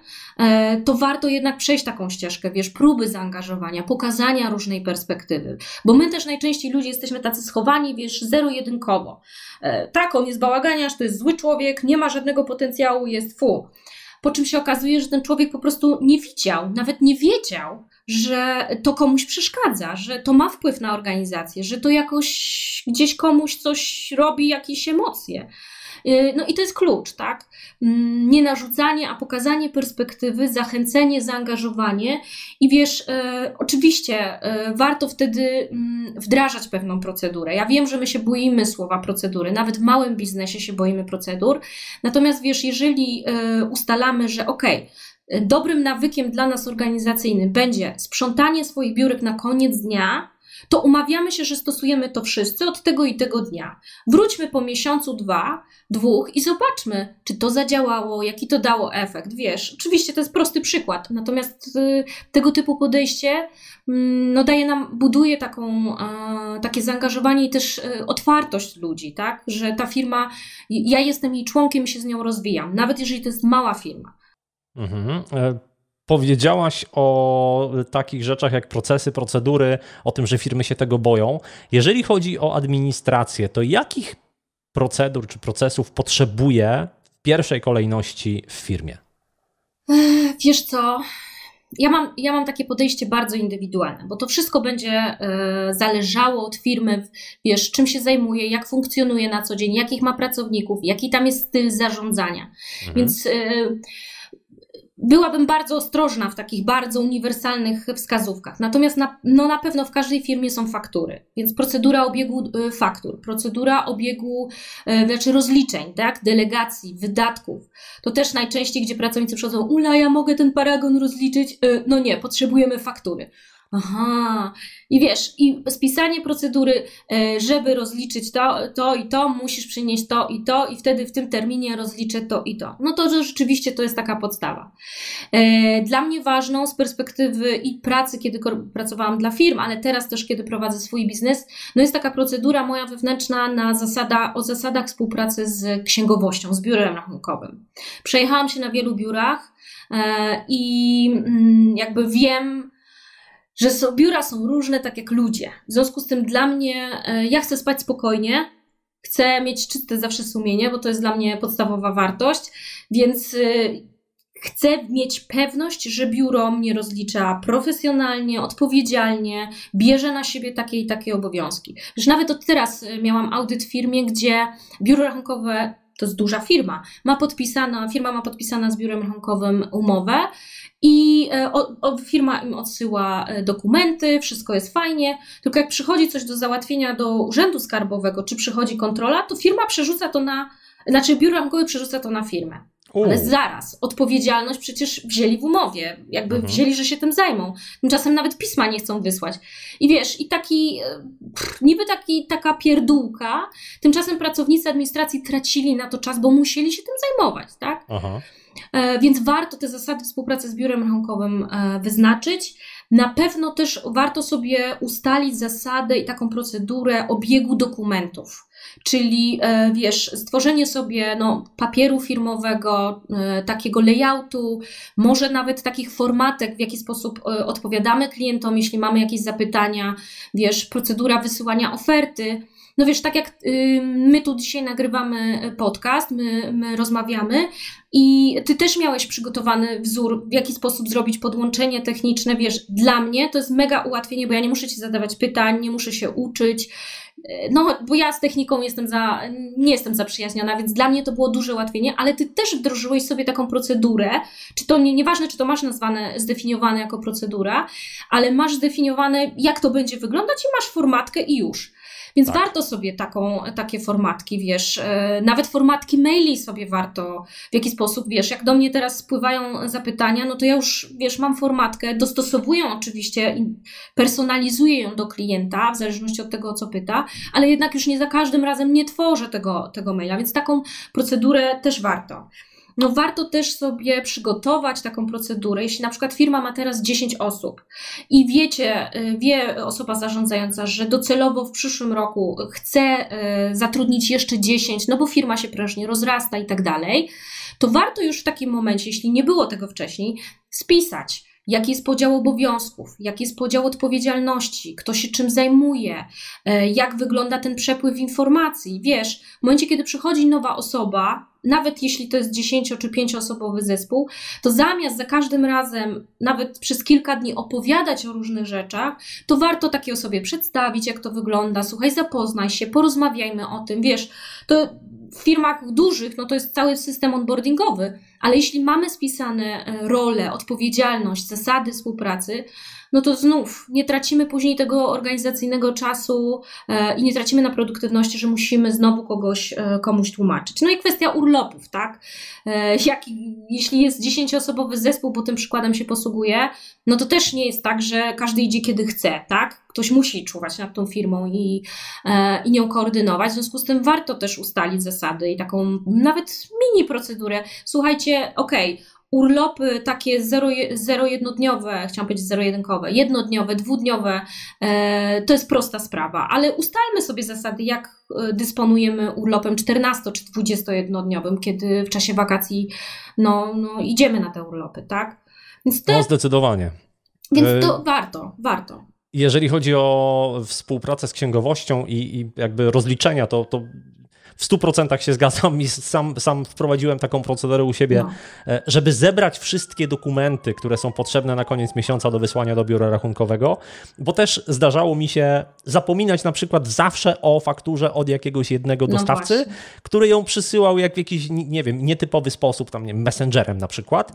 to warto jednak przejść taką ścieżkę, wiesz, próby zaangażowania, pokazania różnej perspektywy, bo my też najczęściej ludzie jesteśmy tacy schowani, wiesz, zero-jedynkowo. Tak, on jest bałaganiarz, to jest zły człowiek, nie ma żadnego potencjału, jest fu. Po czym się okazuje, że ten człowiek po prostu nie widział, nawet nie wiedział, że to komuś przeszkadza, że to ma wpływ na organizację, że to jakoś gdzieś komuś coś robi, jakieś emocje. No i to jest klucz, tak? Nie narzucanie, a pokazanie perspektywy, zachęcenie, zaangażowanie i wiesz, oczywiście warto wtedy wdrażać pewną procedurę. Ja wiem, że my się boimy słowa procedury, nawet w małym biznesie się boimy procedur, natomiast wiesz, jeżeli ustalamy, że okej, dobrym nawykiem dla nas organizacyjnym będzie sprzątanie swoich biurek na koniec dnia, to umawiamy się, że stosujemy to wszyscy od tego i tego dnia. Wróćmy po miesiącu, dwóch i zobaczmy, czy to zadziałało, jaki to dało efekt. Wiesz, oczywiście to jest prosty przykład, natomiast tego typu podejście no, daje nam, buduje takie zaangażowanie i też otwartość ludzi, tak? Że ta firma, ja jestem jej członkiem i się z nią rozwijam, nawet jeżeli to jest mała firma. Mhm. Powiedziałaś o takich rzeczach jak procesy, procedury, o tym, że firmy się tego boją. Jeżeli chodzi o administrację, to jakich procedur czy procesów potrzebuje w pierwszej kolejności w firmie? Wiesz co, ja mam takie podejście bardzo indywidualne, bo to wszystko będzie zależało od firmy, wiesz, czym się zajmuje, jak funkcjonuje na co dzień, jakich ma pracowników, jaki tam jest styl zarządzania. Więc... byłabym bardzo ostrożna w takich bardzo uniwersalnych wskazówkach. Natomiast na pewno w każdej firmie są faktury, więc procedura obiegu faktur, procedura obiegu rozliczeń, tak? Delegacji, wydatków. To też najczęściej, gdzie pracownicy przychodzą, ula, ja mogę ten paragon rozliczyć? No nie, potrzebujemy faktury. Aha, i wiesz, i spisanie procedury, żeby rozliczyć to i to, musisz przynieść to i wtedy w tym terminie rozliczę to i to. No to rzeczywiście to jest taka podstawa. Dla mnie ważną z perspektywy i pracy, kiedy pracowałam dla firm, ale teraz też, kiedy prowadzę swój biznes, no jest taka procedura moja wewnętrzna o zasadach współpracy z księgowością, z biurem rachunkowym. Przejechałam się na wielu biurach i jakby wiem, że biura są różne, tak jak ludzie. W związku z tym dla mnie, ja chcę spać spokojnie, chcę mieć czyste zawsze sumienie, bo to jest dla mnie podstawowa wartość, więc chcę mieć pewność, że biuro mnie rozlicza profesjonalnie, odpowiedzialnie, bierze na siebie takie i takie obowiązki. Już nawet od teraz miałam audyt w firmie, gdzie biuro rachunkowe, to jest duża firma, firma ma podpisana z biurem rachunkowym umowę i firma im odsyła dokumenty, wszystko jest fajnie, tylko jak przychodzi coś do załatwienia do urzędu skarbowego, czy przychodzi kontrola, to biuro rachunkowe przerzuca to na firmę. Ale zaraz, odpowiedzialność przecież wzięli w umowie, wzięli, że się tym zajmą. Tymczasem nawet pisma nie chcą wysłać. I wiesz, i taka pierdółka, tymczasem pracownicy administracji tracili na to czas, bo musieli się tym zajmować, tak? Aha. Więc warto te zasady współpracy z biurem rachunkowym wyznaczyć. Na pewno też warto sobie ustalić zasadę i taką procedurę obiegu dokumentów. Czyli, wiesz, stworzenie sobie papieru firmowego, takiego layoutu, może nawet takich formatek, w jaki sposób odpowiadamy klientom, jeśli mamy jakieś zapytania, wiesz, procedura wysyłania oferty. No wiesz, tak jak my tu dzisiaj nagrywamy podcast, my rozmawiamy i ty też miałeś przygotowany wzór, w jaki sposób zrobić podłączenie techniczne, wiesz, dla mnie to jest mega ułatwienie, bo ja nie muszę ci zadawać pytań, nie muszę się uczyć, bo ja z techniką nie jestem zaprzyjaźniona, więc dla mnie to było duże ułatwienie, ale ty też wdrożyłeś sobie taką procedurę, nieważne czy to masz zdefiniowane jako procedura, ale masz zdefiniowane jak to będzie wyglądać i masz formatkę i już. Więc tak. Warto sobie takie formatki, wiesz, nawet formatki maili sobie warto, w jaki sposób, wiesz, jak do mnie teraz spływają zapytania, no to ja już, wiesz, mam formatkę, dostosowuję oczywiście i personalizuję ją do klienta, w zależności od tego, o co pyta, ale jednak już nie za każdym razem nie tworzę tego maila, więc taką procedurę też warto. No warto też sobie przygotować taką procedurę, jeśli na przykład firma ma teraz 10 osób i wie osoba zarządzająca, że docelowo w przyszłym roku chce zatrudnić jeszcze 10, no bo firma się prężnie rozrasta i tak dalej, to warto już w takim momencie, jeśli nie było tego wcześniej, spisać, jaki jest podział obowiązków, jaki jest podział odpowiedzialności, kto się czym zajmuje, jak wygląda ten przepływ informacji. Wiesz, w momencie, kiedy przychodzi nowa osoba, nawet jeśli to jest 10- czy 5-osobowy zespół, to zamiast za każdym razem, nawet przez kilka dni opowiadać o różnych rzeczach, to warto takie osobie przedstawić, jak to wygląda, słuchaj, zapoznaj się, porozmawiajmy o tym, wiesz, to w firmach dużych, no to jest cały system onboardingowy, ale jeśli mamy spisane role, odpowiedzialność, zasady współpracy, no to znów nie tracimy później tego organizacyjnego czasu i nie tracimy na produktywności, że musimy znowu komuś tłumaczyć. No i kwestia urlopów, tak? Jeśli jest 10-osobowy zespół, bo tym przykładem się posługuję, no to też nie jest tak, że każdy idzie kiedy chce, tak? Ktoś musi czuwać nad tą firmą i nią koordynować, w związku z tym warto też ustalić zasady i taką nawet mini procedurę. Słuchajcie, okej, urlopy takie zero-jednodniowe, chciałam powiedzieć zero-jedynkowe, jednodniowe, dwudniowe, to jest prosta sprawa, ale ustalmy sobie zasady, jak dysponujemy urlopem 14- czy 21-dniowym, kiedy w czasie wakacji idziemy na te urlopy, tak? Więc to... No zdecydowanie. Więc to warto. Jeżeli chodzi o współpracę z księgowością i jakby rozliczenia, to w 100% się zgadzam i sam wprowadziłem taką procedurę u siebie, żeby zebrać wszystkie dokumenty, które są potrzebne na koniec miesiąca do wysłania do biura rachunkowego, bo też zdarzało mi się zapominać na przykład zawsze o fakturze od jakiegoś jednego dostawcy, który ją przysyłał jak w jakiś, nie wiem, nietypowy sposób, tam nie wiem, messengerem na przykład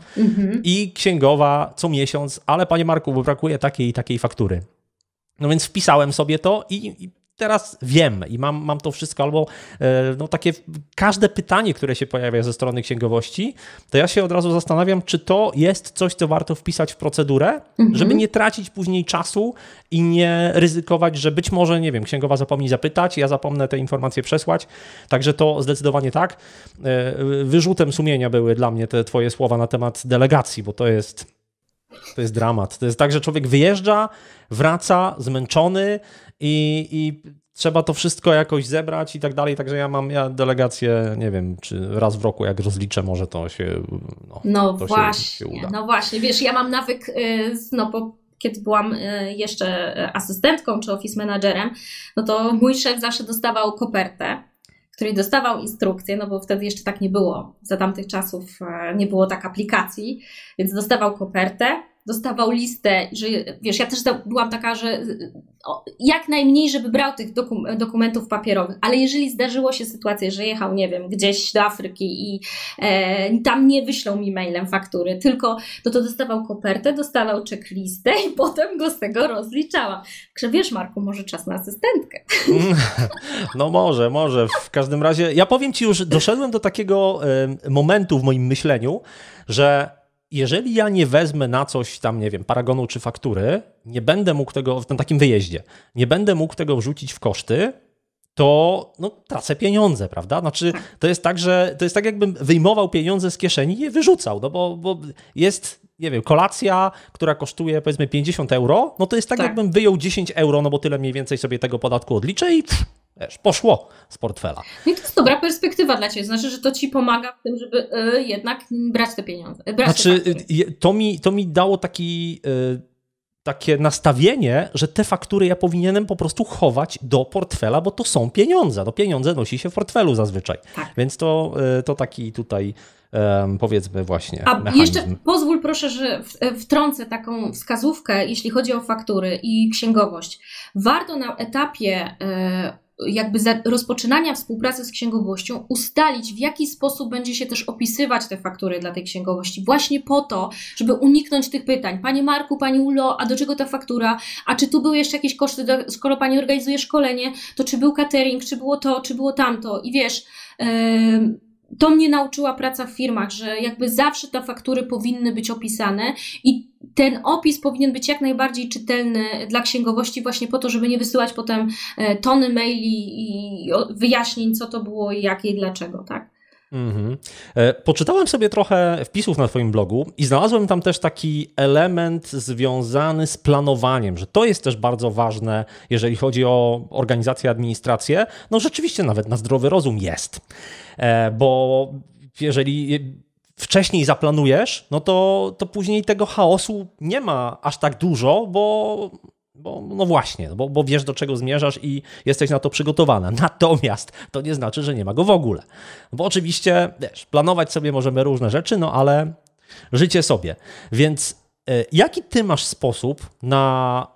i księgowa co miesiąc, ale panie Marku, bo brakuje takiej i takiej faktury. No więc wpisałem sobie to i teraz wiem i mam to wszystko, albo no takie każde pytanie, które się pojawia ze strony księgowości, to ja się od razu zastanawiam, czy to jest coś, co warto wpisać w procedurę, żeby nie tracić później czasu i nie ryzykować, że być może, nie wiem, księgowa zapomni zapytać, ja zapomnę te informacje przesłać, także to zdecydowanie tak. Wyrzutem sumienia były dla mnie te twoje słowa na temat delegacji, bo to jest dramat. To jest tak, że człowiek wyjeżdża, wraca zmęczony i trzeba to wszystko jakoś zebrać i tak dalej. Także ja mam delegację, nie wiem, czy raz w roku, jak rozliczę, może to się uda. No właśnie, wiesz, ja mam nawyk, kiedy byłam jeszcze asystentką czy office managerem, no to mój szef zawsze dostawał kopertę, w której dostawał instrukcję, no bo wtedy jeszcze tak nie było, za tamtych czasów nie było tak aplikacji, więc dostawał kopertę, dostawał listę, że wiesz, ja też byłam taka, że jak najmniej, żeby brał tych dokumentów papierowych, ale jeżeli zdarzyło się sytuacja, że jechał, nie wiem, gdzieś do Afryki i tam nie wyślą mi mailem faktury, tylko to dostawał kopertę, dostawał checklistę i potem go z tego rozliczałam. Także wiesz, Marku, może czas na asystentkę. No może. W każdym razie ja powiem Ci, już doszedłem do takiego momentu w moim myśleniu, że jeżeli ja nie wezmę na coś tam, nie wiem, paragonu czy faktury, nie będę mógł tego, w takim wyjeździe, nie będę mógł tego wrzucić w koszty, to tracę pieniądze, prawda? Znaczy, to jest tak, że to jest tak, jakbym wyjmował pieniądze z kieszeni i je wyrzucał, no bo jest, nie wiem, kolacja, która kosztuje powiedzmy 50 euro, no to jest tak, jakbym wyjął 10 euro, no bo tyle mniej więcej sobie tego podatku odliczę i poszło z portfela. No i to jest dobra perspektywa dla Ciebie, znaczy, że to Ci pomaga w tym, żeby jednak brać te pieniądze. To mi dało takie nastawienie, że te faktury ja powinienem po prostu chować do portfela, bo to są pieniądze, pieniądze nosi się w portfelu zazwyczaj, więc to taki tutaj powiedzmy właśnie mechanizm. Jeszcze pozwól proszę, że wtrącę taką wskazówkę, jeśli chodzi o faktury i księgowość. Warto na etapie jakby rozpoczynania współpracy z księgowością ustalić, w jaki sposób będzie się też opisywać te faktury dla tej księgowości, właśnie po to, żeby uniknąć tych pytań. Panie Marku, Pani Ulo, a do czego ta faktura? A czy tu były jeszcze jakieś koszty, skoro Pani organizuje szkolenie, to czy był catering, czy było to, czy było tamto? I wiesz, to mnie nauczyła praca w firmach, że jakby zawsze te faktury powinny być opisane i ten opis powinien być jak najbardziej czytelny dla księgowości właśnie po to, żeby nie wysyłać potem tony maili i wyjaśnień, co to było, jak i dlaczego, Poczytałem sobie trochę wpisów na Twoim blogu i znalazłem tam też taki element związany z planowaniem, że to jest też bardzo ważne, jeżeli chodzi o organizację, administrację. No rzeczywiście nawet na zdrowy rozum jest, bo jeżeli wcześniej zaplanujesz, no to później tego chaosu nie ma aż tak dużo, bo wiesz, do czego zmierzasz i jesteś na to przygotowana. Natomiast to nie znaczy, że nie ma go w ogóle. Bo oczywiście, wiesz, planować sobie możemy różne rzeczy, ale życie sobie. Więc jaki ty masz sposób na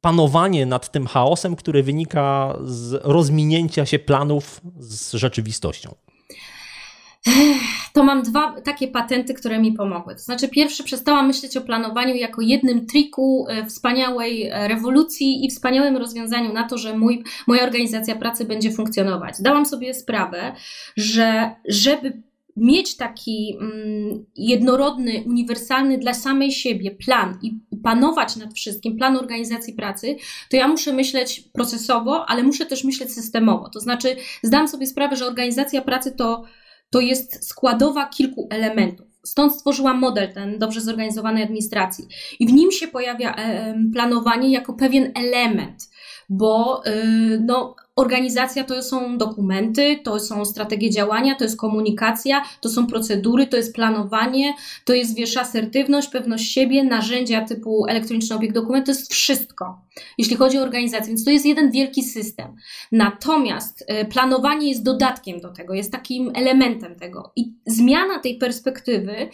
panowanie nad tym chaosem, który wynika z rozminięcia się planów z rzeczywistością? To mam dwa takie patenty, które mi pomogły. To znaczy pierwszy, przestałam myśleć o planowaniu jako jednym triku wspaniałej rewolucji i wspaniałym rozwiązaniu na to, że moja organizacja pracy będzie funkcjonować. Dałam sobie sprawę, że żeby mieć taki jednorodny, uniwersalny dla samej siebie plan i panować nad wszystkim, plan organizacji pracy, to ja muszę myśleć procesowo, ale muszę też myśleć systemowo. To znaczy zdałam sobie sprawę, że organizacja pracy to jest składowa kilku elementów. Stąd stworzyłam model ten dobrze zorganizowanej administracji. I w nim się pojawia planowanie jako pewien element, bo organizacja to są dokumenty, to są strategie działania, to jest komunikacja, to są procedury, to jest planowanie, to jest, wiesz, asertywność, pewność siebie, narzędzia typu elektroniczny obieg dokumentu, to jest wszystko, jeśli chodzi o organizację, więc to jest jeden wielki system. Natomiast planowanie jest dodatkiem do tego, jest takim elementem tego i zmiana tej perspektywy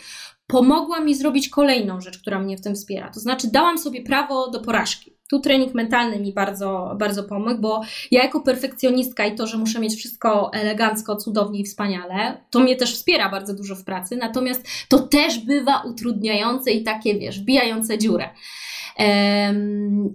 pomogła mi zrobić kolejną rzecz, która mnie w tym wspiera, to znaczy dałam sobie prawo do porażki. Tu trening mentalny mi bardzo, bardzo pomógł, bo ja jako perfekcjonistka i to, że muszę mieć wszystko elegancko, cudownie i wspaniale, to mnie też wspiera bardzo dużo w pracy, natomiast to też bywa utrudniające i takie, wiesz, wbijające dziurę,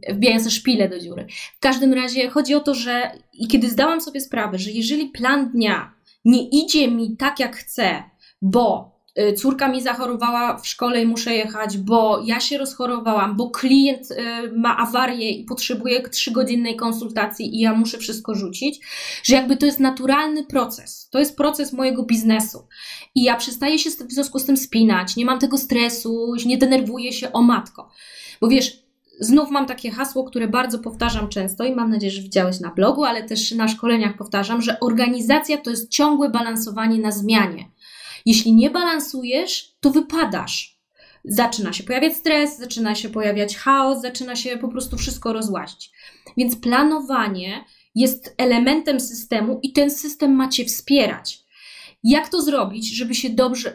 wbijające szpilę do dziury. W każdym razie chodzi o to, że kiedy zdałam sobie sprawę, że jeżeli plan dnia nie idzie mi tak jak chcę, bo córka mi zachorowała w szkole i muszę jechać, bo ja się rozchorowałam, bo klient ma awarię i potrzebuje 3-godzinnej konsultacji i ja muszę wszystko rzucić, że jakby to jest naturalny proces, to jest proces mojego biznesu i ja przestaję się w związku z tym spinać, nie mam tego stresu, nie denerwuję się, o matko, bo wiesz, znów mam takie hasło, które bardzo powtarzam często i mam nadzieję, że widziałeś na blogu, ale też na szkoleniach powtarzam, że organizacja to jest ciągłe balansowanie na zmianie. Jeśli nie balansujesz, to wypadasz. Zaczyna się pojawiać stres, zaczyna się pojawiać chaos, zaczyna się po prostu wszystko rozłazić. Więc planowanie jest elementem systemu i ten system ma cię wspierać. Jak to zrobić,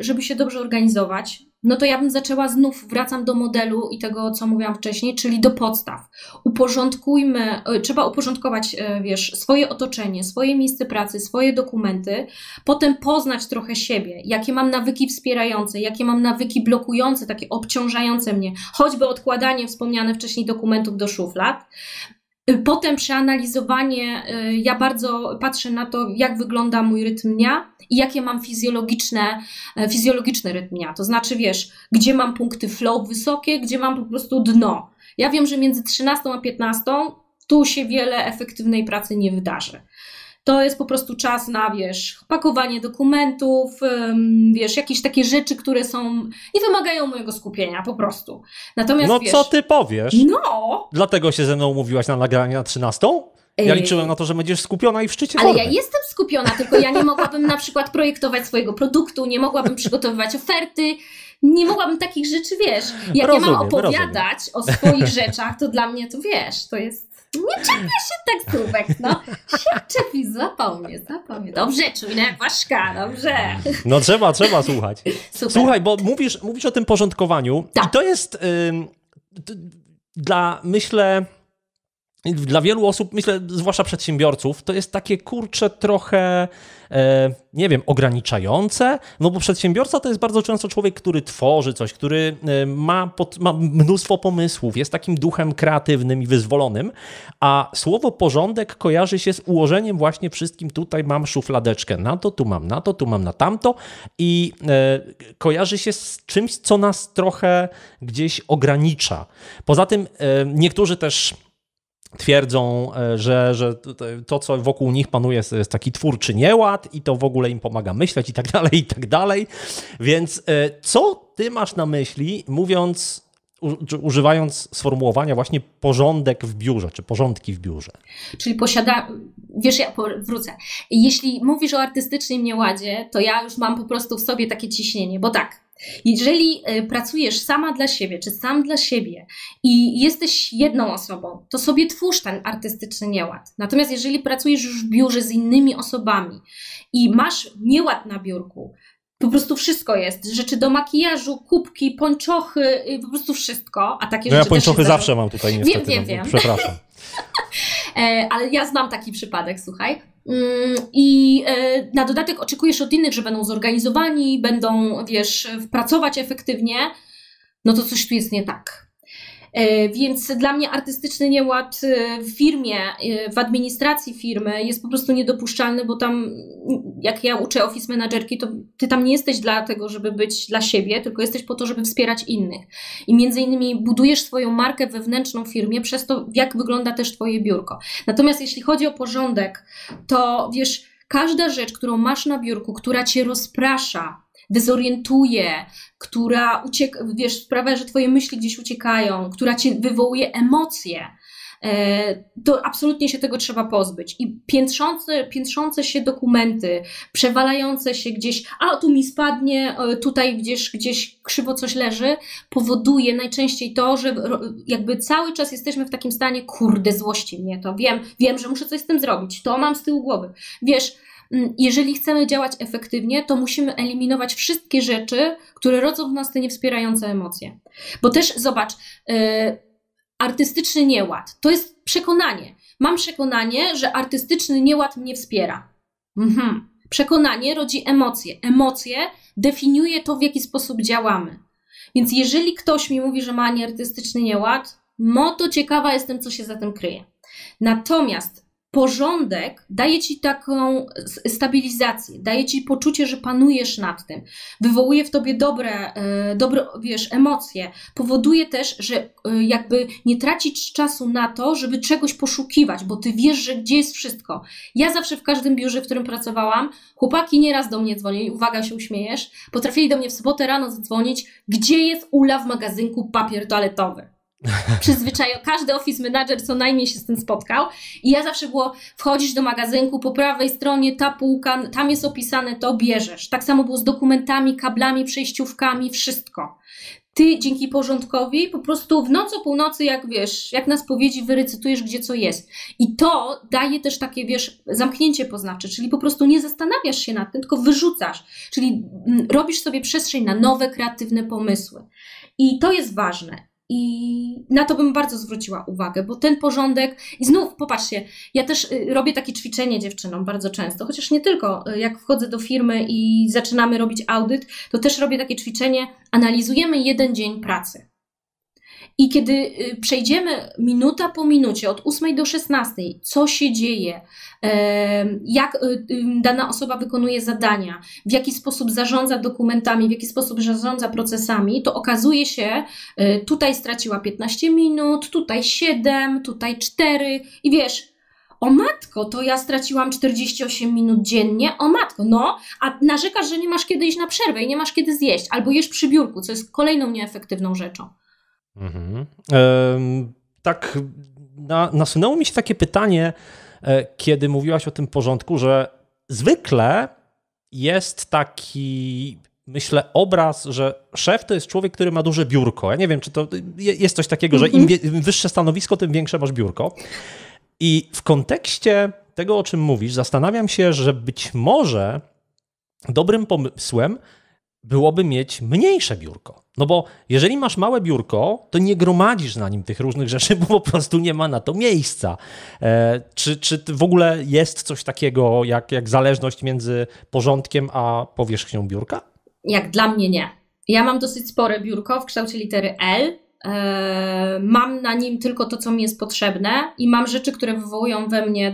żeby się dobrze organizować? No to ja bym zaczęła, znów wracam do modelu i tego, co mówiłam wcześniej, czyli do podstaw. Uporządkujmy, trzeba uporządkować, wiesz, swoje otoczenie, swoje miejsce pracy, swoje dokumenty, potem poznać trochę siebie, jakie mam nawyki wspierające, jakie mam nawyki blokujące, takie obciążające mnie, choćby odkładanie wspomnianych wcześniej dokumentów do szuflad. Potem przeanalizowanie, ja bardzo patrzę na to, jak wygląda mój rytm dnia i jakie mam fizjologiczny rytm dnia. To znaczy, wiesz, gdzie mam punkty flow wysokie, gdzie mam po prostu dno. Ja wiem, że między 13 a 15 tu się wiele efektywnej pracy nie wydarzy. To jest po prostu czas na, wiesz, pakowanie dokumentów, wiesz, jakieś takie rzeczy, które są, nie wymagają mojego skupienia, po prostu. Natomiast, no wiesz, co ty powiesz? No! Dlatego się ze mną umówiłaś na nagranie na 13? Ja liczyłem na to, że będziesz skupiona i w szczycie formy. Ale ja jestem skupiona, tylko ja nie mogłabym na przykład projektować swojego produktu, nie mogłabym przygotowywać oferty, nie mogłabym takich rzeczy, wiesz. Jak rozumiem, ja mam opowiadać o swoich rzeczach, to dla mnie to, wiesz, to jest... Nie czepia się taksówek, no. Się czepi, zapał mnie. Dobrze, czujna jak ważka, dobrze. No trzeba słuchać. Super. Słuchaj, bo mówisz o tym porządkowaniu. Tak. I to jest dla wielu osób, myślę, zwłaszcza przedsiębiorców, to jest takie, kurczę, trochę, nie wiem, ograniczające, no bo przedsiębiorca to jest bardzo często człowiek, który tworzy coś, który ma mnóstwo pomysłów, jest takim duchem kreatywnym i wyzwolonym, a słowo porządek kojarzy się z ułożeniem właśnie wszystkim, tutaj mam szufladeczkę, na to, tu mam na tamto i kojarzy się z czymś, co nas trochę gdzieś ogranicza. Poza tym niektórzy też twierdzą, że to, co wokół nich panuje, jest taki twórczy nieład i to w ogóle im pomaga myśleć i tak dalej, więc co ty masz na myśli, mówiąc, używając sformułowania właśnie porządek w biurze, czy porządki w biurze? Czyli wiesz, ja wrócę. Jeśli mówisz o artystycznym nieładzie, to ja już mam po prostu w sobie takie ciśnienie, bo tak, jeżeli pracujesz sama dla siebie, czy sam dla siebie i jesteś jedną osobą, to sobie twórz ten artystyczny nieład. Natomiast jeżeli pracujesz już w biurze z innymi osobami i masz nieład na biurku, po prostu wszystko jest, rzeczy do makijażu, kubki, pończochy, po prostu wszystko, a takie rzeczy. Ja pończochy zawsze mam tutaj, niestety. Wiem. Przepraszam. Ale ja znam taki przypadek, słuchaj. I na dodatek oczekujesz od innych, że będą zorganizowani, będą, wiesz, pracować efektywnie, no to coś tu jest nie tak. Więc dla mnie artystyczny nieład w firmie, w administracji firmy jest po prostu niedopuszczalny, bo tam, jak ja uczę office managerki, to ty tam nie jesteś dlatego, żeby być dla siebie, tylko jesteś po to, żeby wspierać innych. I między innymi budujesz swoją markę wewnętrzną w firmie przez to, jak wygląda też twoje biurko. Natomiast jeśli chodzi o porządek, to wiesz, każda rzecz, którą masz na biurku, która cię rozprasza, dezorientuje, która sprawia, że twoje myśli gdzieś uciekają, która cię wywołuje emocje, to absolutnie się tego trzeba pozbyć. I piętrzące się dokumenty, przewalające się gdzieś, a tu mi spadnie, tutaj gdzieś krzywo coś leży, powoduje najczęściej to, że jakby cały czas jesteśmy w takim stanie, kurde, złości mnie to, wiem, że muszę coś z tym zrobić, to mam z tyłu głowy. Wiesz, jeżeli chcemy działać efektywnie, to musimy eliminować wszystkie rzeczy, które rodzą w nas te niewspierające emocje. Bo też zobacz, artystyczny nieład, to jest przekonanie. Mam przekonanie, że artystyczny nieład mnie wspiera. Przekonanie rodzi emocje. Emocje definiuje to, w jaki sposób działamy. Więc jeżeli ktoś mi mówi, że ma nieartystyczny nieład, no to ciekawa jestem, co się za tym kryje. Natomiast porządek daje ci taką stabilizację, daje ci poczucie, że panujesz nad tym, wywołuje w tobie dobre wiesz, emocje, powoduje też, że jakby nie tracić czasu na to, żeby czegoś poszukiwać, bo ty wiesz, że gdzie jest wszystko. Ja zawsze w każdym biurze, w którym pracowałam, chłopaki nieraz do mnie dzwonili, uwaga, się uśmiejesz, potrafili do mnie w sobotę rano zadzwonić, gdzie jest ula w magazynku papier toaletowy. Przyzwyczają, każdy office manager co najmniej się z tym spotkał i ja zawsze było, wchodzisz do magazynku, po prawej stronie ta półka, tam jest opisane to, bierzesz. Tak samo było z dokumentami, kablami, przejściówkami, wszystko. Ty dzięki porządkowi po prostu w nocy o północy, jak wiesz, jak na spowiedzi wyrecytujesz, gdzie co jest. I to daje też takie, wiesz, zamknięcie poznawcze, czyli po prostu nie zastanawiasz się nad tym, tylko wyrzucasz, czyli robisz sobie przestrzeń na nowe, kreatywne pomysły. I to jest ważne. I na to bym bardzo zwróciła uwagę, bo ten porządek, i znów popatrzcie, ja też robię takie ćwiczenie dziewczynom bardzo często, chociaż nie tylko, jak wchodzę do firmy i zaczynamy robić audyt, to też robię takie ćwiczenie, analizujemy jeden dzień pracy. I kiedy przejdziemy minuta po minucie, od 8 do 16, co się dzieje, jak dana osoba wykonuje zadania, w jaki sposób zarządza dokumentami, w jaki sposób zarządza procesami, to okazuje się, tutaj straciła 15 minut, tutaj 7, tutaj 4 i wiesz, o matko, to ja straciłam 48 minut dziennie, o matko, no, a narzekasz, że nie masz kiedy iść na przerwę i nie masz kiedy zjeść, albo jesz przy biurku, co jest kolejną nieefektywną rzeczą. Tak, nasunęło mi się takie pytanie, kiedy mówiłaś o tym porządku, że zwykle jest taki, myślę, obraz, że szef to jest człowiek, który ma duże biurko. Ja nie wiem, czy to jest coś takiego, że im wyższe stanowisko, tym większe masz biurko. I w kontekście tego, o czym mówisz, zastanawiam się, że być może dobrym pomysłem byłoby mieć mniejsze biurko. No bo jeżeli masz małe biurko, to nie gromadzisz na nim tych różnych rzeczy, bo po prostu nie ma na to miejsca. Czy w ogóle jest coś takiego jak zależność między porządkiem a powierzchnią biurka? Jak dla mnie nie. Ja mam dosyć spore biurko w kształcie litery L. Mam na nim tylko to, co mi jest potrzebne i mam rzeczy, które wywołują we mnie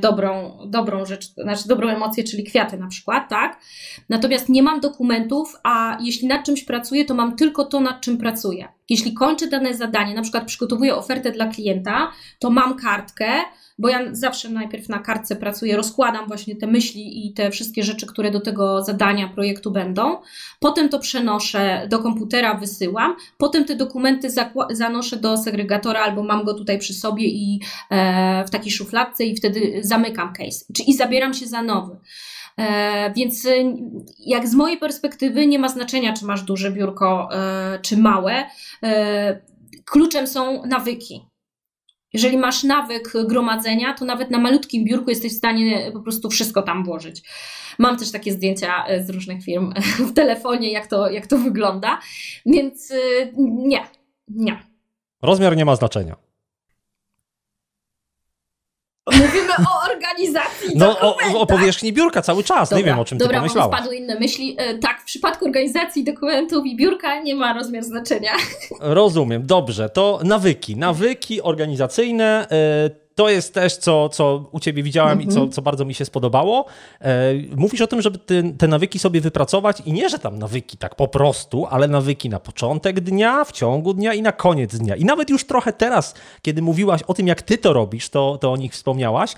dobrą rzecz, znaczy dobrą emocję, czyli kwiaty na przykład, tak? Natomiast nie mam dokumentów, a jeśli nad czymś pracuję, to mam tylko to, nad czym pracuję. Jeśli kończę dane zadanie, na przykład przygotowuję ofertę dla klienta, to mam kartkę, bo ja zawsze najpierw na kartce pracuję, rozkładam właśnie te myśli i te wszystkie rzeczy, które do tego zadania, projektu będą. Potem to przenoszę do komputera, wysyłam. Potem te dokumenty zanoszę do segregatora albo mam go tutaj przy sobie i w takiej szufladce i wtedy zamykam case i zabieram się za nowy. Więc jak z mojej perspektywy nie ma znaczenia, czy masz duże biurko, czy małe. Kluczem są nawyki. Jeżeli masz nawyk gromadzenia, to nawet na malutkim biurku jesteś w stanie po prostu wszystko tam włożyć. Mam też takie zdjęcia z różnych firm w telefonie, jak to wygląda. Więc nie. Rozmiar nie ma znaczenia. Mówimy o organizacji. No, o powierzchni biurka cały czas. Dobra, nie wiem, o czym ty pomyślałaś. Bo mi spadły inne myśli. Tak, w przypadku organizacji dokumentów i biurka nie ma rozmiar znaczenia. Rozumiem, dobrze. To nawyki. Nawyki organizacyjne. To jest też, co u ciebie widziałem i co bardzo mi się spodobało. Mówisz o tym, żeby te nawyki sobie wypracować i nie, że tam nawyki tak po prostu, ale nawyki na początek dnia, w ciągu dnia i na koniec dnia. I nawet już trochę teraz, kiedy mówiłaś o tym, jak ty to robisz, to o nich wspomniałaś,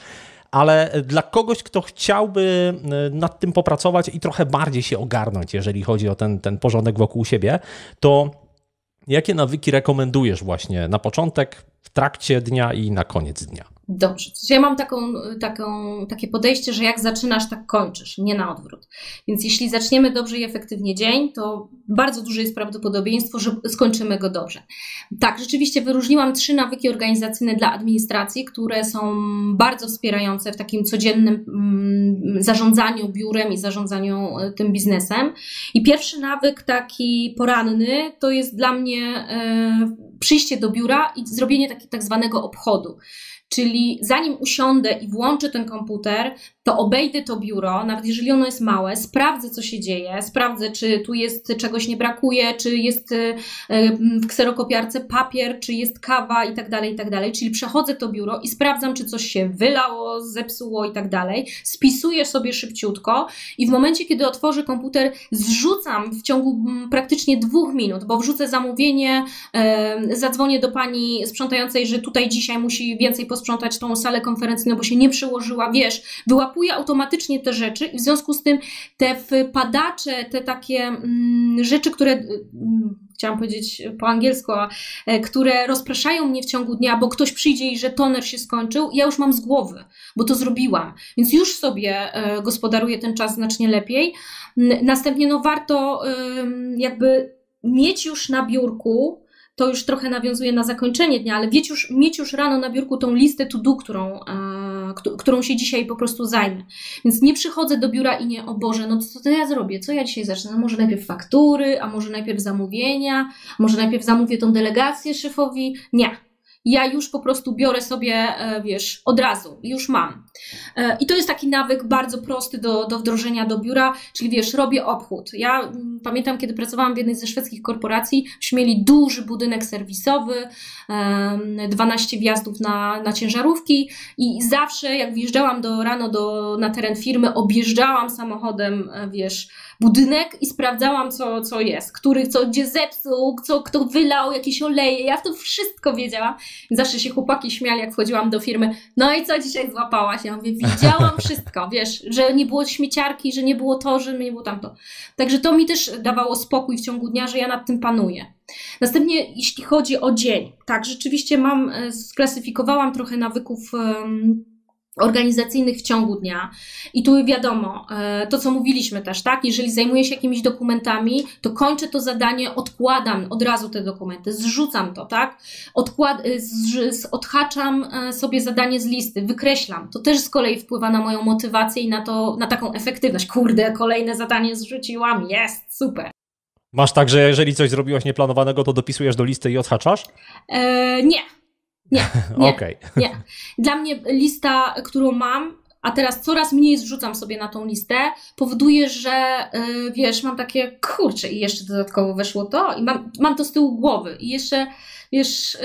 ale dla kogoś, kto chciałby nad tym popracować i trochę bardziej się ogarnąć, jeżeli chodzi o ten porządek wokół siebie, to jakie nawyki rekomendujesz właśnie na początek, w trakcie dnia i na koniec dnia. Dobrze. Ja mam takie podejście, że jak zaczynasz, tak kończysz, nie na odwrót. Więc jeśli zaczniemy dobrze i efektywnie dzień, to bardzo duże jest prawdopodobieństwo, że skończymy go dobrze. Tak, rzeczywiście wyróżniłam 3 nawyki organizacyjne dla administracji, które są bardzo wspierające w takim codziennym zarządzaniu biurem i zarządzaniu tym biznesem. I pierwszy nawyk taki poranny to jest dla mnie przyjście do biura i zrobienie takiego tak zwanego obchodu. Czyli zanim usiądę i włączę ten komputer, to obejdę to biuro, nawet jeżeli ono jest małe, sprawdzę, co się dzieje, sprawdzę, czy tu jest czegoś nie brakuje, czy jest w kserokopiarce papier, czy jest kawa i tak dalej, i tak dalej. Czyli przechodzę to biuro i sprawdzam, czy coś się wylało, zepsuło i tak dalej. Spisuję sobie szybciutko i w momencie, kiedy otworzę komputer, zrzucam w ciągu praktycznie 2 minut, bo wrzucę zamówienie, zadzwonię do pani sprzątającej, że tutaj dzisiaj musi więcej posprzątać tą salę konferencyjną, bo się nie przyłożyła, wiesz, wyłapuję automatycznie te rzeczy i w związku z tym te wpadacze, te takie rzeczy, które chciałam powiedzieć po angielsku, które rozpraszają mnie w ciągu dnia, bo ktoś przyjdzie i że toner się skończył, ja już mam z głowy, bo to zrobiłam, więc już sobie gospodaruję ten czas znacznie lepiej. Następnie no warto jakby mieć już na biurku, to już trochę nawiązuje na zakończenie dnia, ale mieć już rano na biurku tą listę to do, którą się dzisiaj po prostu zajmę. Więc nie przychodzę do biura i nie, o Boże, no co to ja zrobię, co ja dzisiaj zacznę? No może najpierw faktury, a może najpierw zamówienia, może najpierw zamówię tą delegację szefowi. Nie. Ja już po prostu biorę sobie, wiesz, od razu, już mam. I to jest taki nawyk bardzo prosty do wdrożenia do biura, czyli wiesz, robię obchód. Ja pamiętam, kiedy pracowałam w jednej ze szwedzkich korporacji, mieli duży budynek serwisowy, 12 wjazdów na ciężarówki i zawsze jak wjeżdżałam na teren firmy, objeżdżałam samochodem, wiesz, budynek i sprawdzałam, co jest, gdzie zepsuł, kto wylał jakieś oleje, ja to wszystko wiedziałam. Zawsze się chłopaki śmiali, jak wchodziłam do firmy, no i co dzisiaj złapałaś? Ja mówię, widziałam wszystko, wiesz, że nie było śmieciarki, że nie było to, że nie było tamto. Także to mi też dawało spokój w ciągu dnia, że ja nad tym panuję. Następnie jeśli chodzi o dzień, tak, rzeczywiście sklasyfikowałam trochę nawyków organizacyjnych w ciągu dnia i tu wiadomo, to co mówiliśmy też, tak, jeżeli zajmuję się jakimiś dokumentami, to kończę to zadanie, odkładam od razu te dokumenty, zrzucam to, tak, odhaczam sobie zadanie z listy, wykreślam, to też z kolei wpływa na moją motywację i na taką efektywność, kurde, kolejne zadanie zrzuciłam, jest, super. Masz tak, że jeżeli coś zrobiłaś nieplanowanego, to dopisujesz do listy i odhaczasz? Nie. Nie, okay. Nie. Dla mnie lista, którą mam, a teraz coraz mniej zrzucam sobie na tą listę, powoduje, że wiesz, mam takie, kurczę, i jeszcze dodatkowo weszło to i mam to z tyłu głowy i jeszcze, wiesz,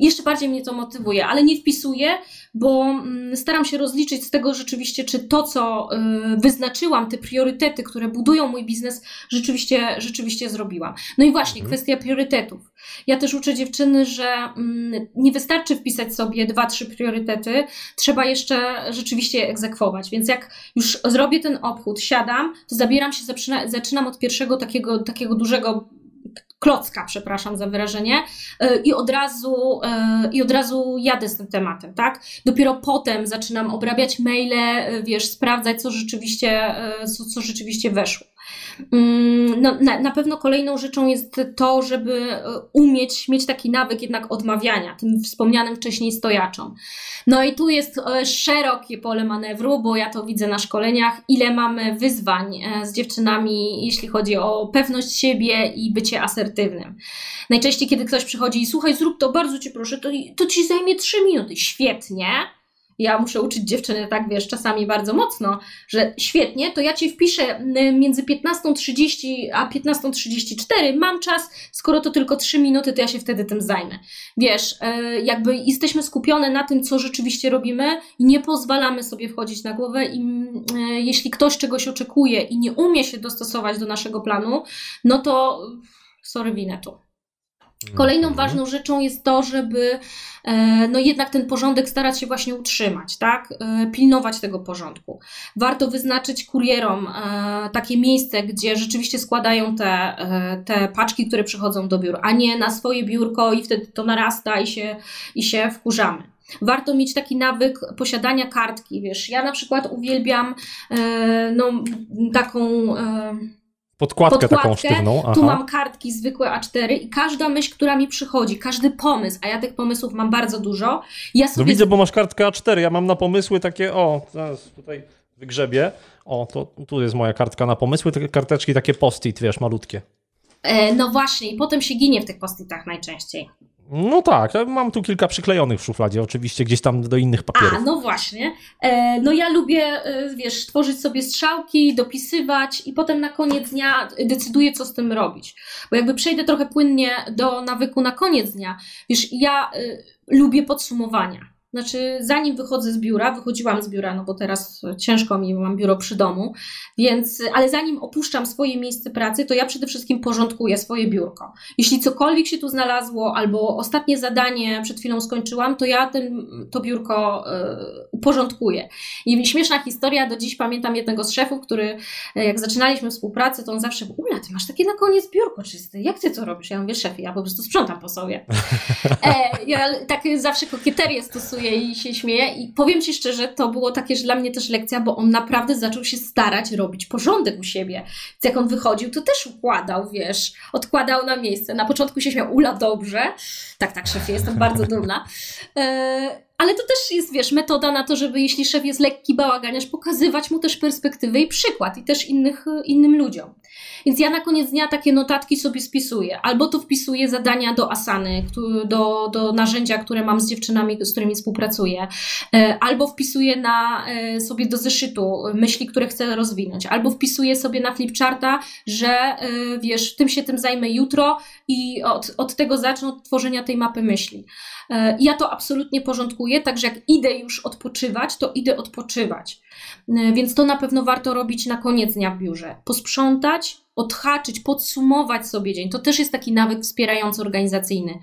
jeszcze bardziej mnie to motywuje, ale nie wpisuję, bo staram się rozliczyć z tego rzeczywiście, czy to, co wyznaczyłam, te priorytety, które budują mój biznes, rzeczywiście zrobiłam. No i właśnie, kwestia priorytetów. Ja też uczę dziewczyny, że nie wystarczy wpisać sobie 2-3 priorytety, trzeba jeszcze rzeczywiście egzekwować, więc jak już zrobię ten obchód, siadam, to zabieram się, zaczynam od pierwszego takiego dużego klocka, przepraszam za wyrażenie, i od razu jadę z tym tematem, tak? Dopiero potem zaczynam obrabiać maile, wiesz, sprawdzać, co rzeczywiście weszło. No, na pewno kolejną rzeczą jest to, żeby umieć mieć taki nawyk jednak odmawiania tym wspomnianym wcześniej stojaczom. No i tu jest szerokie pole manewru, bo ja to widzę na szkoleniach, ile mamy wyzwań z dziewczynami, jeśli chodzi o pewność siebie i bycie asertywnym. Najczęściej, kiedy ktoś przychodzi i słuchaj, zrób to, bardzo cię proszę, to ci zajmie 3 minuty. Świetnie. Ja muszę uczyć dziewczyny, tak wiesz, czasami bardzo mocno, że świetnie, to ja Ci wpiszę między 15:30 a 15:34, mam czas, skoro to tylko 3 minuty, to ja się wtedy tym zajmę. Wiesz, jakby jesteśmy skupione na tym, co rzeczywiście robimy i nie pozwalamy sobie wchodzić na głowę i jeśli ktoś czegoś oczekuje i nie umie się dostosować do naszego planu, no to sorry, winę tu. Kolejną ważną rzeczą jest to, żeby no jednak ten porządek starać się właśnie utrzymać, tak? Pilnować tego porządku. Warto wyznaczyć kurierom takie miejsce, gdzie rzeczywiście składają te paczki, które przychodzą do biur, a nie na swoje biurko i wtedy to narasta i się wkurzamy. Warto mieć taki nawyk posiadania kartki, wiesz, ja na przykład uwielbiam taką... Podkładkę taką sztywną. Aha. Tu mam kartki zwykłe A4 i każda myśl, która mi przychodzi, każdy pomysł, a ja tych pomysłów mam bardzo dużo. Ja sobie... No widzę, bo masz kartkę A4, ja mam na pomysły takie, o, zaraz tutaj wygrzebie, o, to tu jest moja kartka na pomysły, te karteczki takie post-it, wiesz, malutkie. No właśnie, i potem się ginie w tych post-itach najczęściej. No tak, mam tu kilka przyklejonych w szufladzie, oczywiście gdzieś tam do innych papierów. A, no właśnie. No ja lubię, wiesz, tworzyć sobie strzałki, dopisywać i potem na koniec dnia decyduję, co z tym robić. Bo jakby przejdę trochę płynnie do nawyku na koniec dnia, wiesz, ja lubię podsumowania. Znaczy, zanim wychodzę z biura, wychodziłam z biura, no bo teraz ciężko mi, mam biuro przy domu, więc, ale zanim opuszczam swoje miejsce pracy, to ja przede wszystkim porządkuję swoje biurko. Jeśli cokolwiek się tu znalazło, albo ostatnie zadanie przed chwilą skończyłam, to ja to biurko uporządkuję. I śmieszna historia, do dziś pamiętam jednego z szefów, który jak zaczynaliśmy współpracę, to on zawsze mówił: Ula, ty masz takie na koniec biurko czyste, jak ty to robisz? Ja mówię: szefie, ja po prostu sprzątam po sobie. Ja tak zawsze kokieterię stosuję i się śmieje, i powiem Ci szczerze, to było takie, że dla mnie też lekcja, bo on naprawdę zaczął się starać robić porządek u siebie. Więc jak on wychodził, to też układał, wiesz, odkładał na miejsce. Na początku się śmiał: Ula, dobrze. Tak, tak, szefie, jestem bardzo dumna. Ale to też jest, wiesz, metoda na to, żeby jeśli szef jest lekki bałaganiarz, pokazywać mu też perspektywy i przykład, i też innym ludziom. Więc ja na koniec dnia takie notatki sobie spisuję. Albo to wpisuję zadania do Asany, do narzędzia, które mam z dziewczynami, z którymi współpracuję. Albo wpisuję sobie do zeszytu myśli, które chcę rozwinąć. Albo wpisuję sobie na flipcharta, że wiesz, tym się zajmę jutro i od tego zacznę, od tworzenia tej mapy myśli. Ja to absolutnie porządkuję. Także jak idę już odpoczywać, to idę odpoczywać. Więc to na pewno warto robić na koniec dnia w biurze. Posprzątać, odhaczyć, podsumować sobie dzień. To też jest taki nawyk wspierający organizacyjny.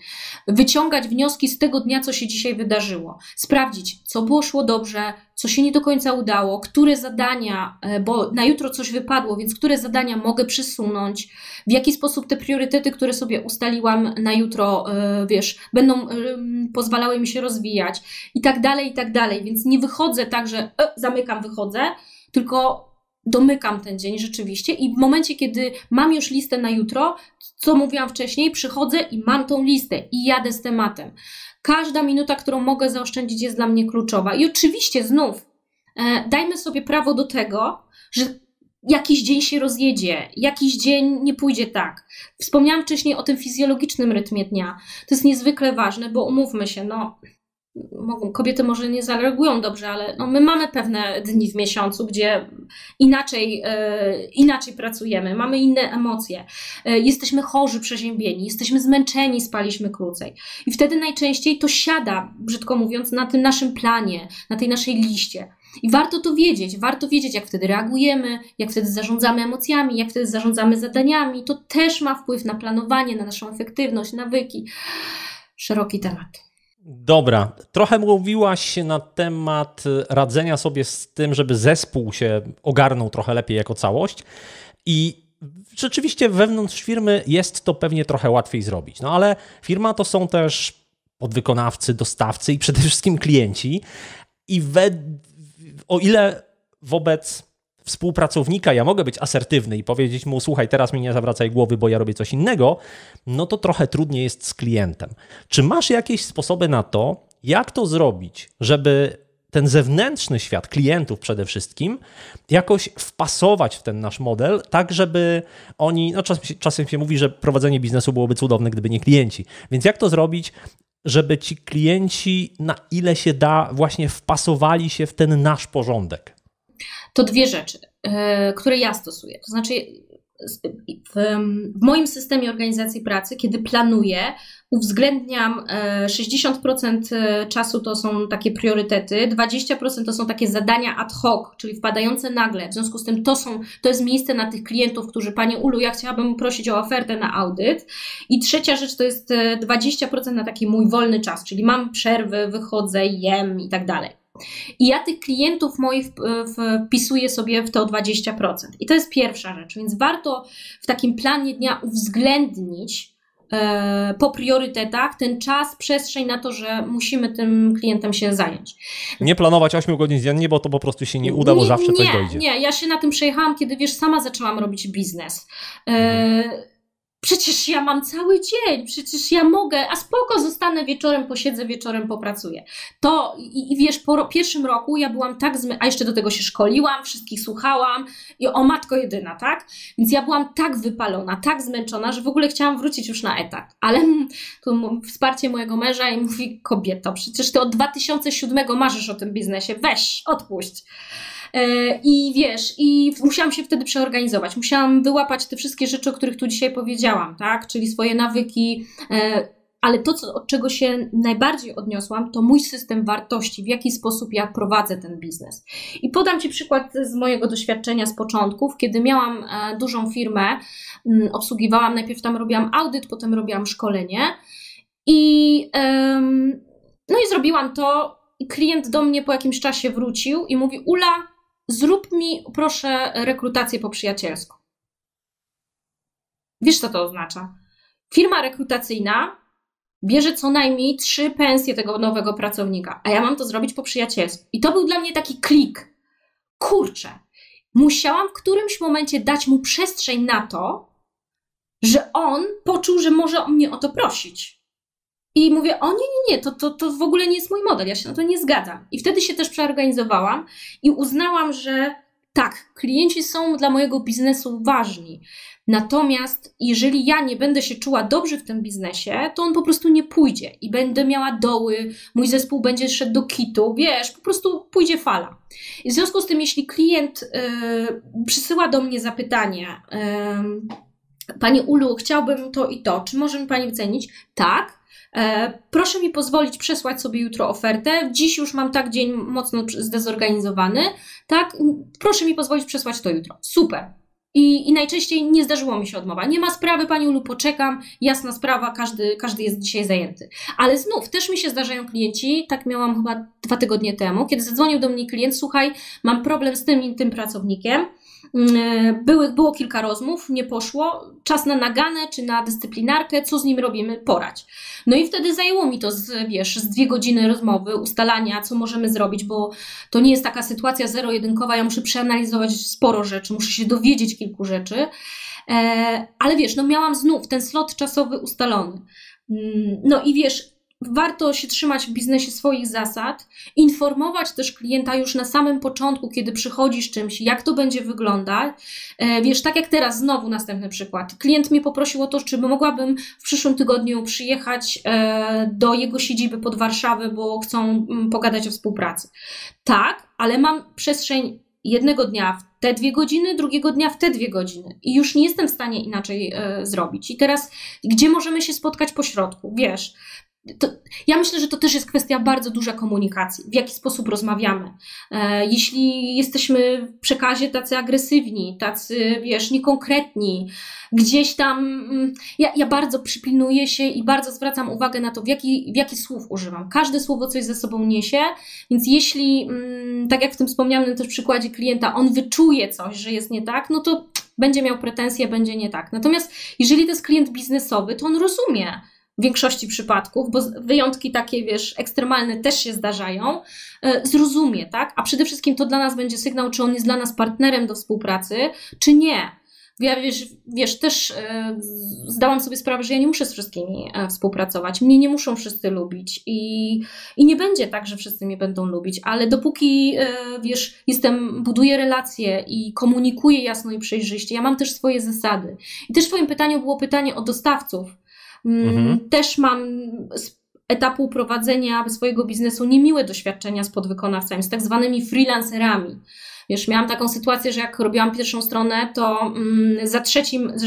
Wyciągać wnioski z tego dnia, co się dzisiaj wydarzyło. Sprawdzić, co poszło dobrze, co się nie do końca udało, które zadania, bo na jutro coś wypadło, więc które zadania mogę przesunąć, w jaki sposób te priorytety, które sobie ustaliłam na jutro, wiesz, będą pozwalały mi się rozwijać i tak dalej, i tak dalej. Więc nie wychodzę tak, że zamykam, wychodzę, tylko domykam ten dzień rzeczywiście i w momencie, kiedy mam już listę na jutro, co mówiłam wcześniej, przychodzę i mam tą listę i jadę z tematem. Każda minuta, którą mogę zaoszczędzić, jest dla mnie kluczowa. I oczywiście znów dajmy sobie prawo do tego, że jakiś dzień się rozjedzie, jakiś dzień nie pójdzie tak. Wspomniałam wcześniej o tym fizjologicznym rytmie dnia. To jest niezwykle ważne, bo umówmy się, no... Kobiety może nie zareagują dobrze, ale no my mamy pewne dni w miesiącu, gdzie inaczej pracujemy, mamy inne emocje, jesteśmy chorzy, przeziębieni, jesteśmy zmęczeni, spaliśmy krócej. I wtedy najczęściej to siada, brzydko mówiąc, na tym naszym planie, na tej naszej liście. I warto to wiedzieć, jak wtedy reagujemy, jak wtedy zarządzamy emocjami, jak wtedy zarządzamy zadaniami. To też ma wpływ na planowanie, na naszą efektywność, nawyki. Szeroki temat. Dobra, trochę mówiłaś na temat radzenia sobie z tym, żeby zespół się ogarnął trochę lepiej jako całość i rzeczywiście wewnątrz firmy jest to pewnie trochę łatwiej zrobić, no ale firma to są też podwykonawcy, dostawcy i przede wszystkim klienci i o ile wobec współpracownika ja mogę być asertywny i powiedzieć mu: słuchaj, teraz mi nie zawracaj głowy, bo ja robię coś innego, no to trochę trudniej jest z klientem. Czy masz jakieś sposoby na to, jak to zrobić, żeby ten zewnętrzny świat, klientów przede wszystkim, jakoś wpasować w ten nasz model, tak żeby oni, no czasem się mówi, że prowadzenie biznesu byłoby cudowne, gdyby nie klienci. Więc jak to zrobić, żeby ci klienci, na ile się da, właśnie wpasowali się w ten nasz porządek? To dwie rzeczy, które ja stosuję. To znaczy, w moim systemie organizacji pracy, kiedy planuję, uwzględniam 60% czasu to są takie priorytety, 20% to są takie zadania ad hoc, czyli wpadające nagle. W związku z tym to jest miejsce na tych klientów, którzy, Pani Ulu, ja chciałabym prosić o ofertę na audyt. I trzecia rzecz to jest 20% na taki mój wolny czas, czyli mam przerwy, wychodzę, jem i tak dalej. I ja tych klientów moich wpisuję sobie w to 20%. I to jest pierwsza rzecz, więc warto w takim planie dnia uwzględnić po priorytetach ten czas, przestrzeń na to, że musimy tym klientem się zająć. Nie planować 8 godzin dziennie, bo to po prostu się nie uda, bo zawsze coś dojdzie. Nie, ja się na tym przejechałam, kiedy wiesz, sama zaczęłam robić biznes. Przecież ja mam cały dzień, przecież ja mogę, a spoko, zostanę wieczorem, posiedzę wieczorem, popracuję. To i wiesz, po pierwszym roku ja byłam tak a jeszcze do tego się szkoliłam, wszystkich słuchałam i o matko jedyna, tak? Więc ja byłam tak wypalona, tak zmęczona, że w ogóle chciałam wrócić już na etat. Ale tu wsparcie mojego męża i mówi: kobieto, przecież ty od 2007 marzysz o tym biznesie, weź, odpuść. I wiesz, i musiałam się wtedy przeorganizować, musiałam wyłapać te wszystkie rzeczy, o których tu dzisiaj powiedziałam, tak? Czyli swoje nawyki, ale to, od czego się najbardziej odniosłam, to mój system wartości, w jaki sposób ja prowadzę ten biznes. I podam Ci przykład z mojego doświadczenia z początków, kiedy miałam dużą firmę, obsługiwałam, najpierw tam robiłam audyt, potem robiłam szkolenie i no i zrobiłam to. Klient do mnie po jakimś czasie wrócił i mówi: Ula, zrób mi proszę rekrutację po przyjacielsku. Wiesz, co to oznacza? Firma rekrutacyjna bierze co najmniej 3 pensje tego nowego pracownika, a ja mam to zrobić po przyjacielsku. I to był dla mnie taki klik. Kurczę, musiałam w którymś momencie dać mu przestrzeń na to, że on poczuł, że może mnie o to prosić. I mówię: o nie, nie, nie, to w ogóle nie jest mój model, ja się na to nie zgadzam. I wtedy się też przeorganizowałam i uznałam, że tak, klienci są dla mojego biznesu ważni. Natomiast jeżeli ja nie będę się czuła dobrze w tym biznesie, to on po prostu nie pójdzie i będę miała doły, mój zespół będzie szedł do kitu, wiesz, po prostu pójdzie fala. I w związku z tym, jeśli klient przysyła do mnie zapytanie: Pani Ulu, chciałbym to i to, czy może mi Pani wycenić? Tak. Proszę mi pozwolić przesłać sobie jutro ofertę, dziś już mam tak dzień mocno zdezorganizowany, tak, proszę mi pozwolić przesłać to jutro. Super. I najczęściej nie zdarzyło mi się odmowa. Nie ma sprawy, Pani Ulu, poczekam, jasna sprawa, każdy jest dzisiaj zajęty. Ale znów, też mi się zdarzają klienci, tak miałam chyba 2 tygodnie temu, kiedy zadzwonił do mnie klient: słuchaj, mam problem z tym i tym pracownikiem, było kilka rozmów, nie poszło, czas na naganę czy na dyscyplinarkę, co z nim robimy, poradź. No i wtedy zajęło mi to, z 2 godziny rozmowy, ustalania, co możemy zrobić, bo to nie jest taka sytuacja zero-jedynkowa, ja muszę przeanalizować sporo rzeczy, muszę się dowiedzieć kilku rzeczy, ale wiesz, no miałam znów ten slot czasowy ustalony. No i wiesz, warto się trzymać w biznesie swoich zasad, informować też klienta już na samym początku, kiedy przychodzisz czymś, jak to będzie wyglądać. Wiesz, tak jak teraz, znowu następny przykład. Klient mnie poprosił o to, czy mogłabym w przyszłym tygodniu przyjechać do jego siedziby pod Warszawę, bo chcą pogadać o współpracy. Tak, ale mam przestrzeń jednego dnia w te 2 godziny, drugiego dnia w te 2 godziny i już nie jestem w stanie inaczej zrobić. I teraz, gdzie możemy się spotkać po środku, wiesz? Ja myślę, że to też jest kwestia bardzo duża komunikacji, w jaki sposób rozmawiamy. Jeśli jesteśmy w przekazie tacy agresywni, tacy, wiesz, niekonkretni, gdzieś tam... Ja bardzo przypilnuję się i bardzo zwracam uwagę na to, w jakich słów używam. Każde słowo coś ze sobą niesie, więc jeśli, tak jak w tym wspomnianym też przykładzie klienta, on wyczuje coś, że jest nie tak, no to będzie miał pretensje, będzie nie tak. Natomiast jeżeli to jest klient biznesowy, to on rozumie w większości przypadków, bo wyjątki takie, wiesz, ekstremalne też się zdarzają, zrozumie, tak? A przede wszystkim to dla nas będzie sygnał, czy on jest dla nas partnerem do współpracy, czy nie. Ja wiesz, też zdałam sobie sprawę, że ja nie muszę z wszystkimi współpracować, mnie nie muszą wszyscy lubić i nie będzie tak, że wszyscy mnie będą lubić, ale dopóki, wiesz, buduję relacje i komunikuję jasno i przejrzyście, ja mam też swoje zasady. I też w Twoim pytaniu było pytanie o dostawców. Też mam z etapu prowadzenia swojego biznesu niemiłe doświadczenia z podwykonawcami, z tak zwanymi freelancerami. Wiesz, miałam taką sytuację, że jak robiłam pierwszą stronę, to za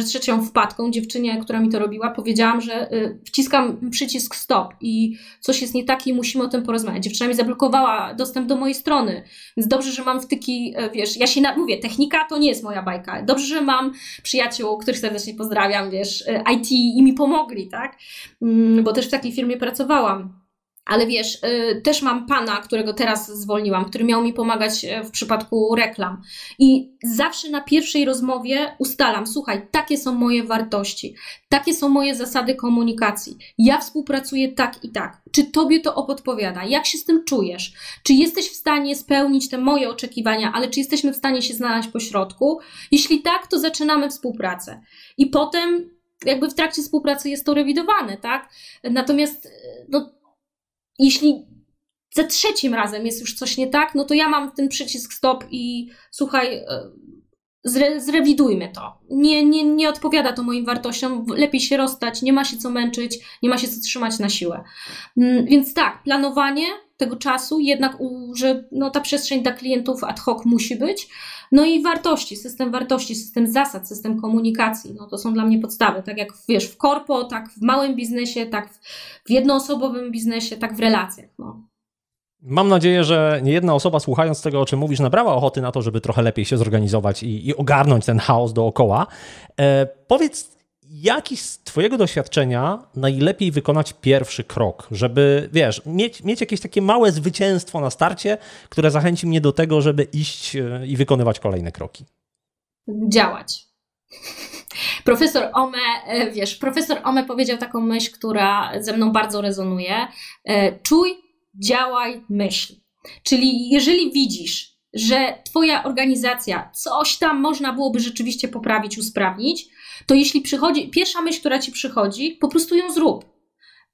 trzecią wpadką dziewczynie, która mi to robiła, powiedziałam, że wciskam przycisk stop i coś jest nie tak i musimy o tym porozmawiać. Dziewczyna mi zablokowała dostęp do mojej strony, więc dobrze, że mam wtyki, wiesz, ja się mówię, technika to nie jest moja bajka. Dobrze, że mam przyjaciół, których serdecznie pozdrawiam, wiesz, IT i mi pomogli, tak? Bo też w takiej firmie pracowałam. Ale wiesz, też mam pana, którego teraz zwolniłam, który miał mi pomagać w przypadku reklam. I zawsze na pierwszej rozmowie ustalam, słuchaj, takie są moje wartości, takie są moje zasady komunikacji. Ja współpracuję tak i tak. Czy tobie to odpowiada? Jak się z tym czujesz? Czy jesteś w stanie spełnić te moje oczekiwania, ale czy jesteśmy w stanie się znaleźć pośrodku? Jeśli tak, to zaczynamy współpracę. I potem jakby w trakcie współpracy jest to rewidowane, tak? Natomiast no, jeśli za trzecim razem jest już coś nie tak, no to ja mam ten przycisk stop i słuchaj, zrewidujmy to. Nie odpowiada to moim wartościom, lepiej się rozstać, nie ma się co męczyć, nie ma się co trzymać na siłę. Więc tak, planowanie tego czasu, jednak że no, ta przestrzeń dla klientów ad hoc musi być. No i wartości, system zasad, system komunikacji, no to są dla mnie podstawy, tak jak wiesz, w korpo, tak w małym biznesie, tak w jednoosobowym biznesie, tak w relacjach, no. Mam nadzieję, że niejedna osoba słuchając tego, o czym mówisz, nabrała ochoty na to, żeby trochę lepiej się zorganizować i ogarnąć ten chaos dookoła. Powiedz, jaki z twojego doświadczenia najlepiej wykonać pierwszy krok, żeby, wiesz, mieć jakieś takie małe zwycięstwo na starcie, które zachęci mnie do tego, żeby iść i wykonywać kolejne kroki? Działać. Profesor Ome, wiesz, profesor Ome powiedział taką myśl, która ze mną bardzo rezonuje. Czuj, działaj, myśl. Czyli jeżeli widzisz, że twoja organizacja, coś tam można byłoby rzeczywiście poprawić, usprawnić, to jeśli przychodzi pierwsza myśl, która ci przychodzi, po prostu ją zrób.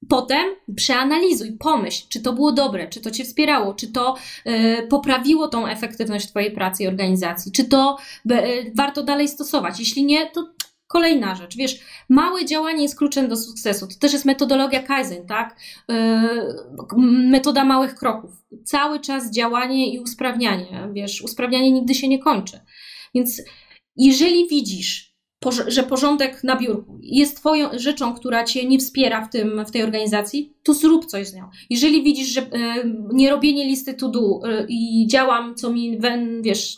Potem przeanalizuj, pomyśl, czy to było dobre, czy to cię wspierało, czy to poprawiło tą efektywność twojej pracy i organizacji, czy to warto dalej stosować. Jeśli nie, to kolejna rzecz. Wiesz, małe działanie jest kluczem do sukcesu. To też jest metodologia Kaizen, tak? Metoda małych kroków. Cały czas działanie i usprawnianie. Wiesz, usprawnianie nigdy się nie kończy. Więc jeżeli widzisz, że porządek na biurku jest twoją rzeczą, która cię nie wspiera w tej organizacji, to zrób coś z nią. Jeżeli widzisz, że nie robienie listy to do i działam, co mi wiesz,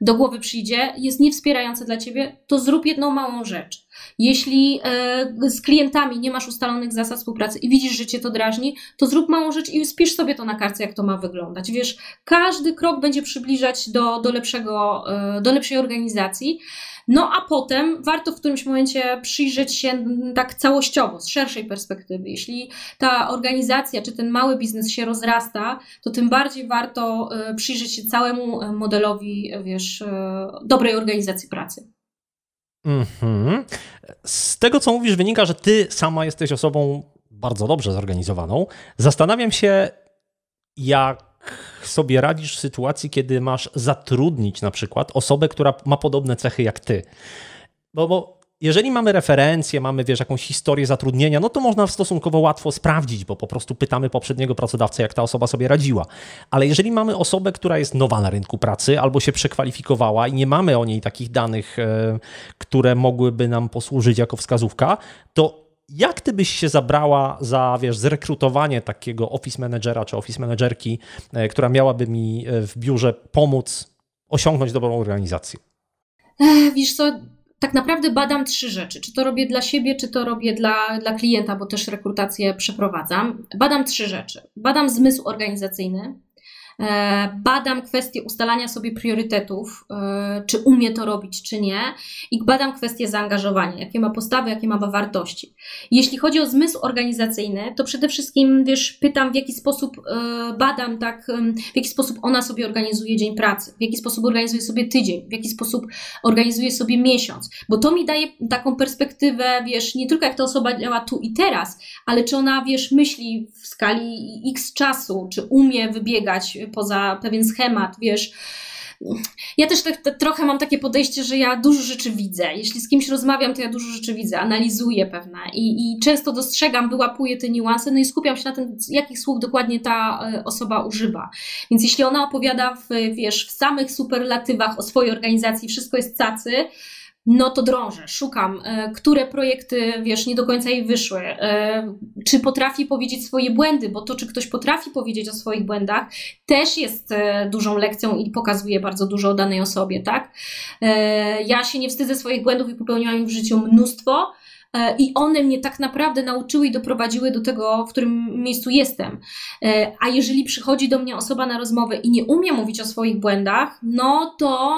do głowy przyjdzie, jest niewspierające dla ciebie, to zrób jedną małą rzecz. Jeśli z klientami nie masz ustalonych zasad współpracy i widzisz, że cię to drażni, to zrób małą rzecz i spisz sobie to na kartce, jak to ma wyglądać. Wiesz, każdy krok będzie przybliżać do lepszej organizacji. No a potem warto w którymś momencie przyjrzeć się tak całościowo, z szerszej perspektywy. Jeśli ta organizacja czy ten mały biznes się rozrasta, to tym bardziej warto przyjrzeć się całemu modelowi, wiesz, dobrej organizacji pracy. Mm-hmm. Z tego, co mówisz, wynika, że ty sama jesteś osobą bardzo dobrze zorganizowaną. Zastanawiam się, jak sobie radzisz w sytuacji, kiedy masz zatrudnić na przykład osobę, która ma podobne cechy jak ty. Bo jeżeli mamy referencję, mamy, wiesz, jakąś historię zatrudnienia, no to można stosunkowo łatwo sprawdzić, bo po prostu pytamy poprzedniego pracodawcę, jak ta osoba sobie radziła. Ale jeżeli mamy osobę, która jest nowa na rynku pracy albo się przekwalifikowała i nie mamy o niej takich danych, które mogłyby nam posłużyć jako wskazówka, to jak ty byś się zabrała za, wiesz, zrekrutowanie takiego office managera czy office managerki, która miałaby mi w biurze pomóc osiągnąć dobrą organizację? Wiesz co, tak naprawdę badam trzy rzeczy. Czy to robię dla siebie, czy to robię dla klienta, bo też rekrutację przeprowadzam. Badam trzy rzeczy. Badam zmysł organizacyjny, badam kwestię ustalania sobie priorytetów, czy umie to robić, czy nie, i badam kwestię zaangażowania, jakie ma postawy, jakie ma wartości. Jeśli chodzi o zmysł organizacyjny, to przede wszystkim, wiesz, pytam, w jaki sposób badam, tak, w jaki sposób ona sobie organizuje dzień pracy, w jaki sposób organizuje sobie tydzień, w jaki sposób organizuje sobie miesiąc, bo to mi daje taką perspektywę, wiesz, nie tylko jak ta osoba działa tu i teraz, ale czy ona, wiesz, myśli w skali X czasu, czy umie wybiegać poza pewien schemat, wiesz, ja też trochę mam takie podejście, że ja dużo rzeczy widzę. Jeśli z kimś rozmawiam, to ja dużo rzeczy widzę, analizuję pewne i często dostrzegam, wyłapuję te niuanse, no i skupiam się na tym, jakich słów dokładnie ta osoba używa. Więc jeśli ona opowiada w samych superlatywach o swojej organizacji, wszystko jest cacy, no to drążę, szukam, które projekty, nie do końca jej wyszły, czy potrafi powiedzieć swoje błędy, bo to, czy ktoś potrafi powiedzieć o swoich błędach, też jest dużą lekcją i pokazuje bardzo dużo o danej osobie, tak? Ja się nie wstydzę swoich błędów i popełniłam ich w życiu mnóstwo i one mnie tak naprawdę nauczyły i doprowadziły do tego, w którym miejscu jestem. A jeżeli przychodzi do mnie osoba na rozmowę i nie umie mówić o swoich błędach, no to...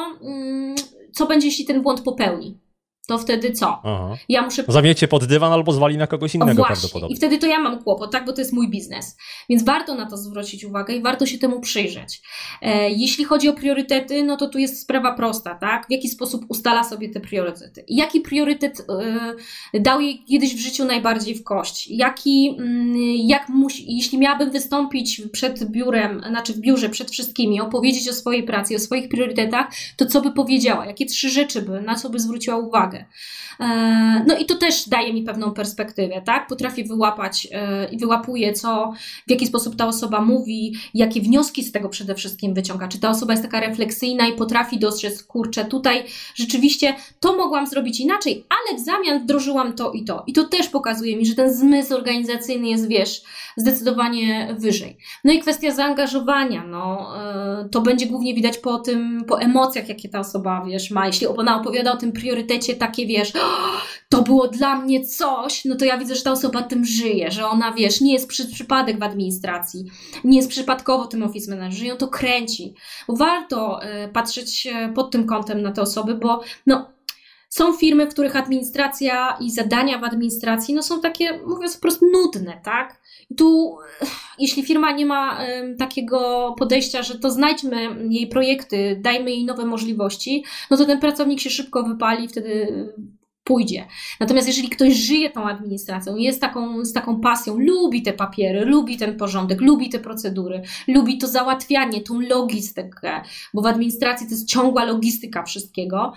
co będzie, jeśli ten błąd popełni? To wtedy co? Aha. Ja muszę... Zawiniecie pod dywan albo zwali na kogoś innego prawdopodobnie. I wtedy to ja mam kłopot, tak? Bo to jest mój biznes. Więc warto na to zwrócić uwagę i warto się temu przyjrzeć. Jeśli chodzi o priorytety, no to tu jest sprawa prosta, tak? W jaki sposób ustala sobie te priorytety? Jaki priorytet dał jej kiedyś w życiu najbardziej w kość? Jeśli miałabym wystąpić przed biurem, w biurze przed wszystkimi, opowiedzieć o swojej pracy, o swoich priorytetach, to co by powiedziała? Jakie trzy rzeczy by, na co by zwróciła uwagę? No i to też daje mi pewną perspektywę, tak? Potrafię wyłapać i wyłapuję, w jaki sposób ta osoba mówi, jakie wnioski z tego przede wszystkim wyciąga. Czy ta osoba jest taka refleksyjna i potrafi dostrzec, kurczę, tutaj rzeczywiście to mogłam zrobić inaczej, ale w zamian wdrożyłam to i to. I to też pokazuje mi, że ten zmysł organizacyjny jest, zdecydowanie wyżej. No i kwestia zaangażowania, no, to będzie głównie widać po emocjach, jakie ta osoba, ma. Jeśli ona opowiada o tym priorytecie, takie, to było dla mnie coś, no to ja widzę, że ta osoba tym żyje, że ona, nie jest przez przypadek w administracji, nie jest przypadkowo tym office manager, że ją to kręci. Warto patrzeć pod tym kątem na te osoby, bo no, są firmy, w których administracja i zadania w administracji no, są takie, mówiąc wprost, nudne, tak? Tu, jeśli firma nie ma takiego podejścia, że to znajdźmy jej projekty, dajmy jej nowe możliwości, no to ten pracownik się szybko wypali, wtedy pójdzie. Natomiast jeżeli ktoś żyje tą administracją, jest z taką pasją, lubi te papiery, lubi ten porządek, lubi te procedury, lubi to załatwianie, tą logistykę, bo w administracji to jest ciągła logistyka wszystkiego,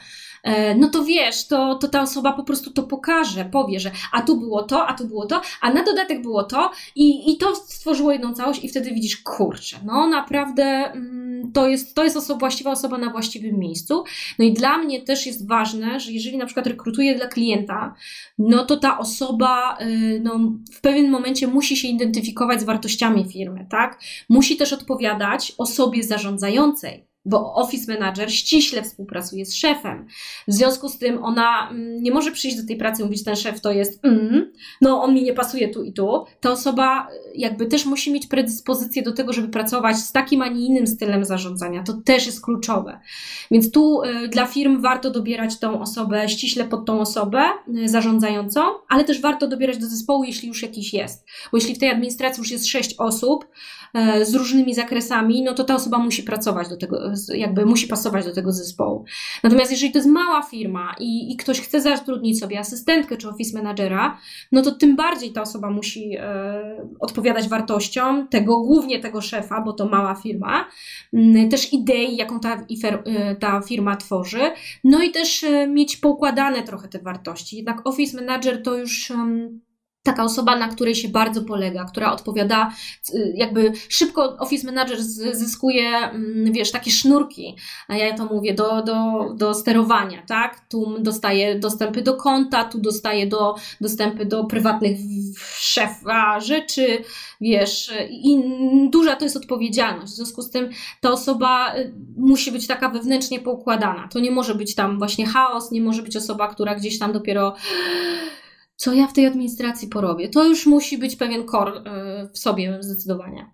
no to to ta osoba po prostu to pokaże, powie, że a tu było to, a tu było to, a na dodatek było to i to stworzyło jedną całość i wtedy widzisz, kurczę, no naprawdę to jest właściwa osoba na właściwym miejscu. No i dla mnie też jest ważne, że jeżeli na przykład rekrutuję dla klienta, no to ta osoba w pewnym momencie musi się identyfikować z wartościami firmy, tak? Musi też odpowiadać osobie zarządzającej, bo office manager ściśle współpracuje z szefem. W związku z tym ona nie może przyjść do tej pracy i mówić, ten szef to jest no on mi nie pasuje tu i tu. Ta osoba jakby też musi mieć predyspozycję do tego, żeby pracować z takim, a nie innym stylem zarządzania. To też jest kluczowe. Więc tu dla firm warto dobierać tą osobę ściśle pod tą osobę zarządzającą, ale też warto dobierać do zespołu, jeśli już jakiś jest. Bo jeśli w tej administracji już jest 6 osób z różnymi zakresami, no to ta osoba musi pracować do tego, musi pasować do tego zespołu. Natomiast jeżeli to jest mała firma i ktoś chce zatrudnić sobie asystentkę czy office managera, no to tym bardziej ta osoba musi odpowiadać wartościom głównie tego szefa, bo to mała firma, też idei, jaką ta firma tworzy, no i też mieć poukładane trochę te wartości. Jednak office manager to już taka osoba, na której się bardzo polega, która odpowiada, szybko office manager zyskuje, takie sznurki, a ja to mówię, do sterowania, tak? Tu dostaje dostępy do konta, tu dostaje dostępy do prywatnych szefa rzeczy, i duża to jest odpowiedzialność. W związku z tym ta osoba musi być taka wewnętrznie poukładana. To nie może być tam chaos, nie może być osoba, która gdzieś tam dopiero... Co ja w tej administracji porobię? To już musi być pewien core w sobie zdecydowanie.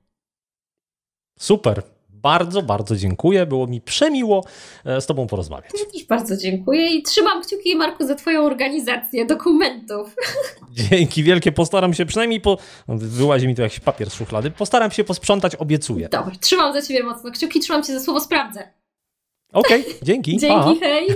Super. Bardzo, bardzo dziękuję. Było mi przemiło z Tobą porozmawiać. Bardzo dziękuję i trzymam kciuki, Marku, za Twoją organizację dokumentów. Dzięki wielkie. Postaram się przynajmniej, wyłazi mi to jakiś papier z szuflady, postaram się posprzątać, obiecuję. Dobra, trzymam za Ciebie mocno kciuki, trzymam Cię za słowo, sprawdzę. Okej, dzięki. Dzięki, hej.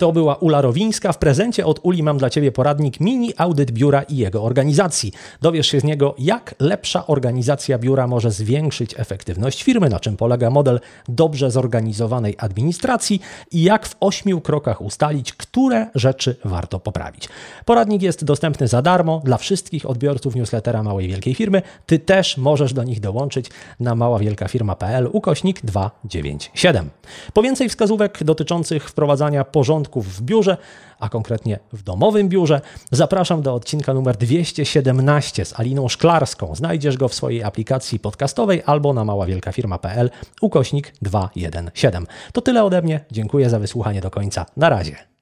To była Ula Rowińska. W prezencie od Uli mam dla Ciebie poradnik Mini Audyt Biura i jego organizacji. Dowiesz się z niego, jak lepsza organizacja biura może zwiększyć efektywność firmy, na czym polega model dobrze zorganizowanej administracji i jak w 8 krokach ustalić, które rzeczy warto poprawić. Poradnik jest dostępny za darmo dla wszystkich odbiorców newslettera Małej Wielkiej Firmy. Ty też możesz do nich dołączyć na maławielkafirma.pl/297. Po więcej wskazówek dotyczących wprowadzania porządków w biurze, a konkretnie w domowym biurze, zapraszam do odcinka numer 217 z Aliną Szklarską. Znajdziesz go w swojej aplikacji podcastowej albo na maławielkafirma.pl/217. To tyle ode mnie. Dziękuję za wysłuchanie do końca. Na razie.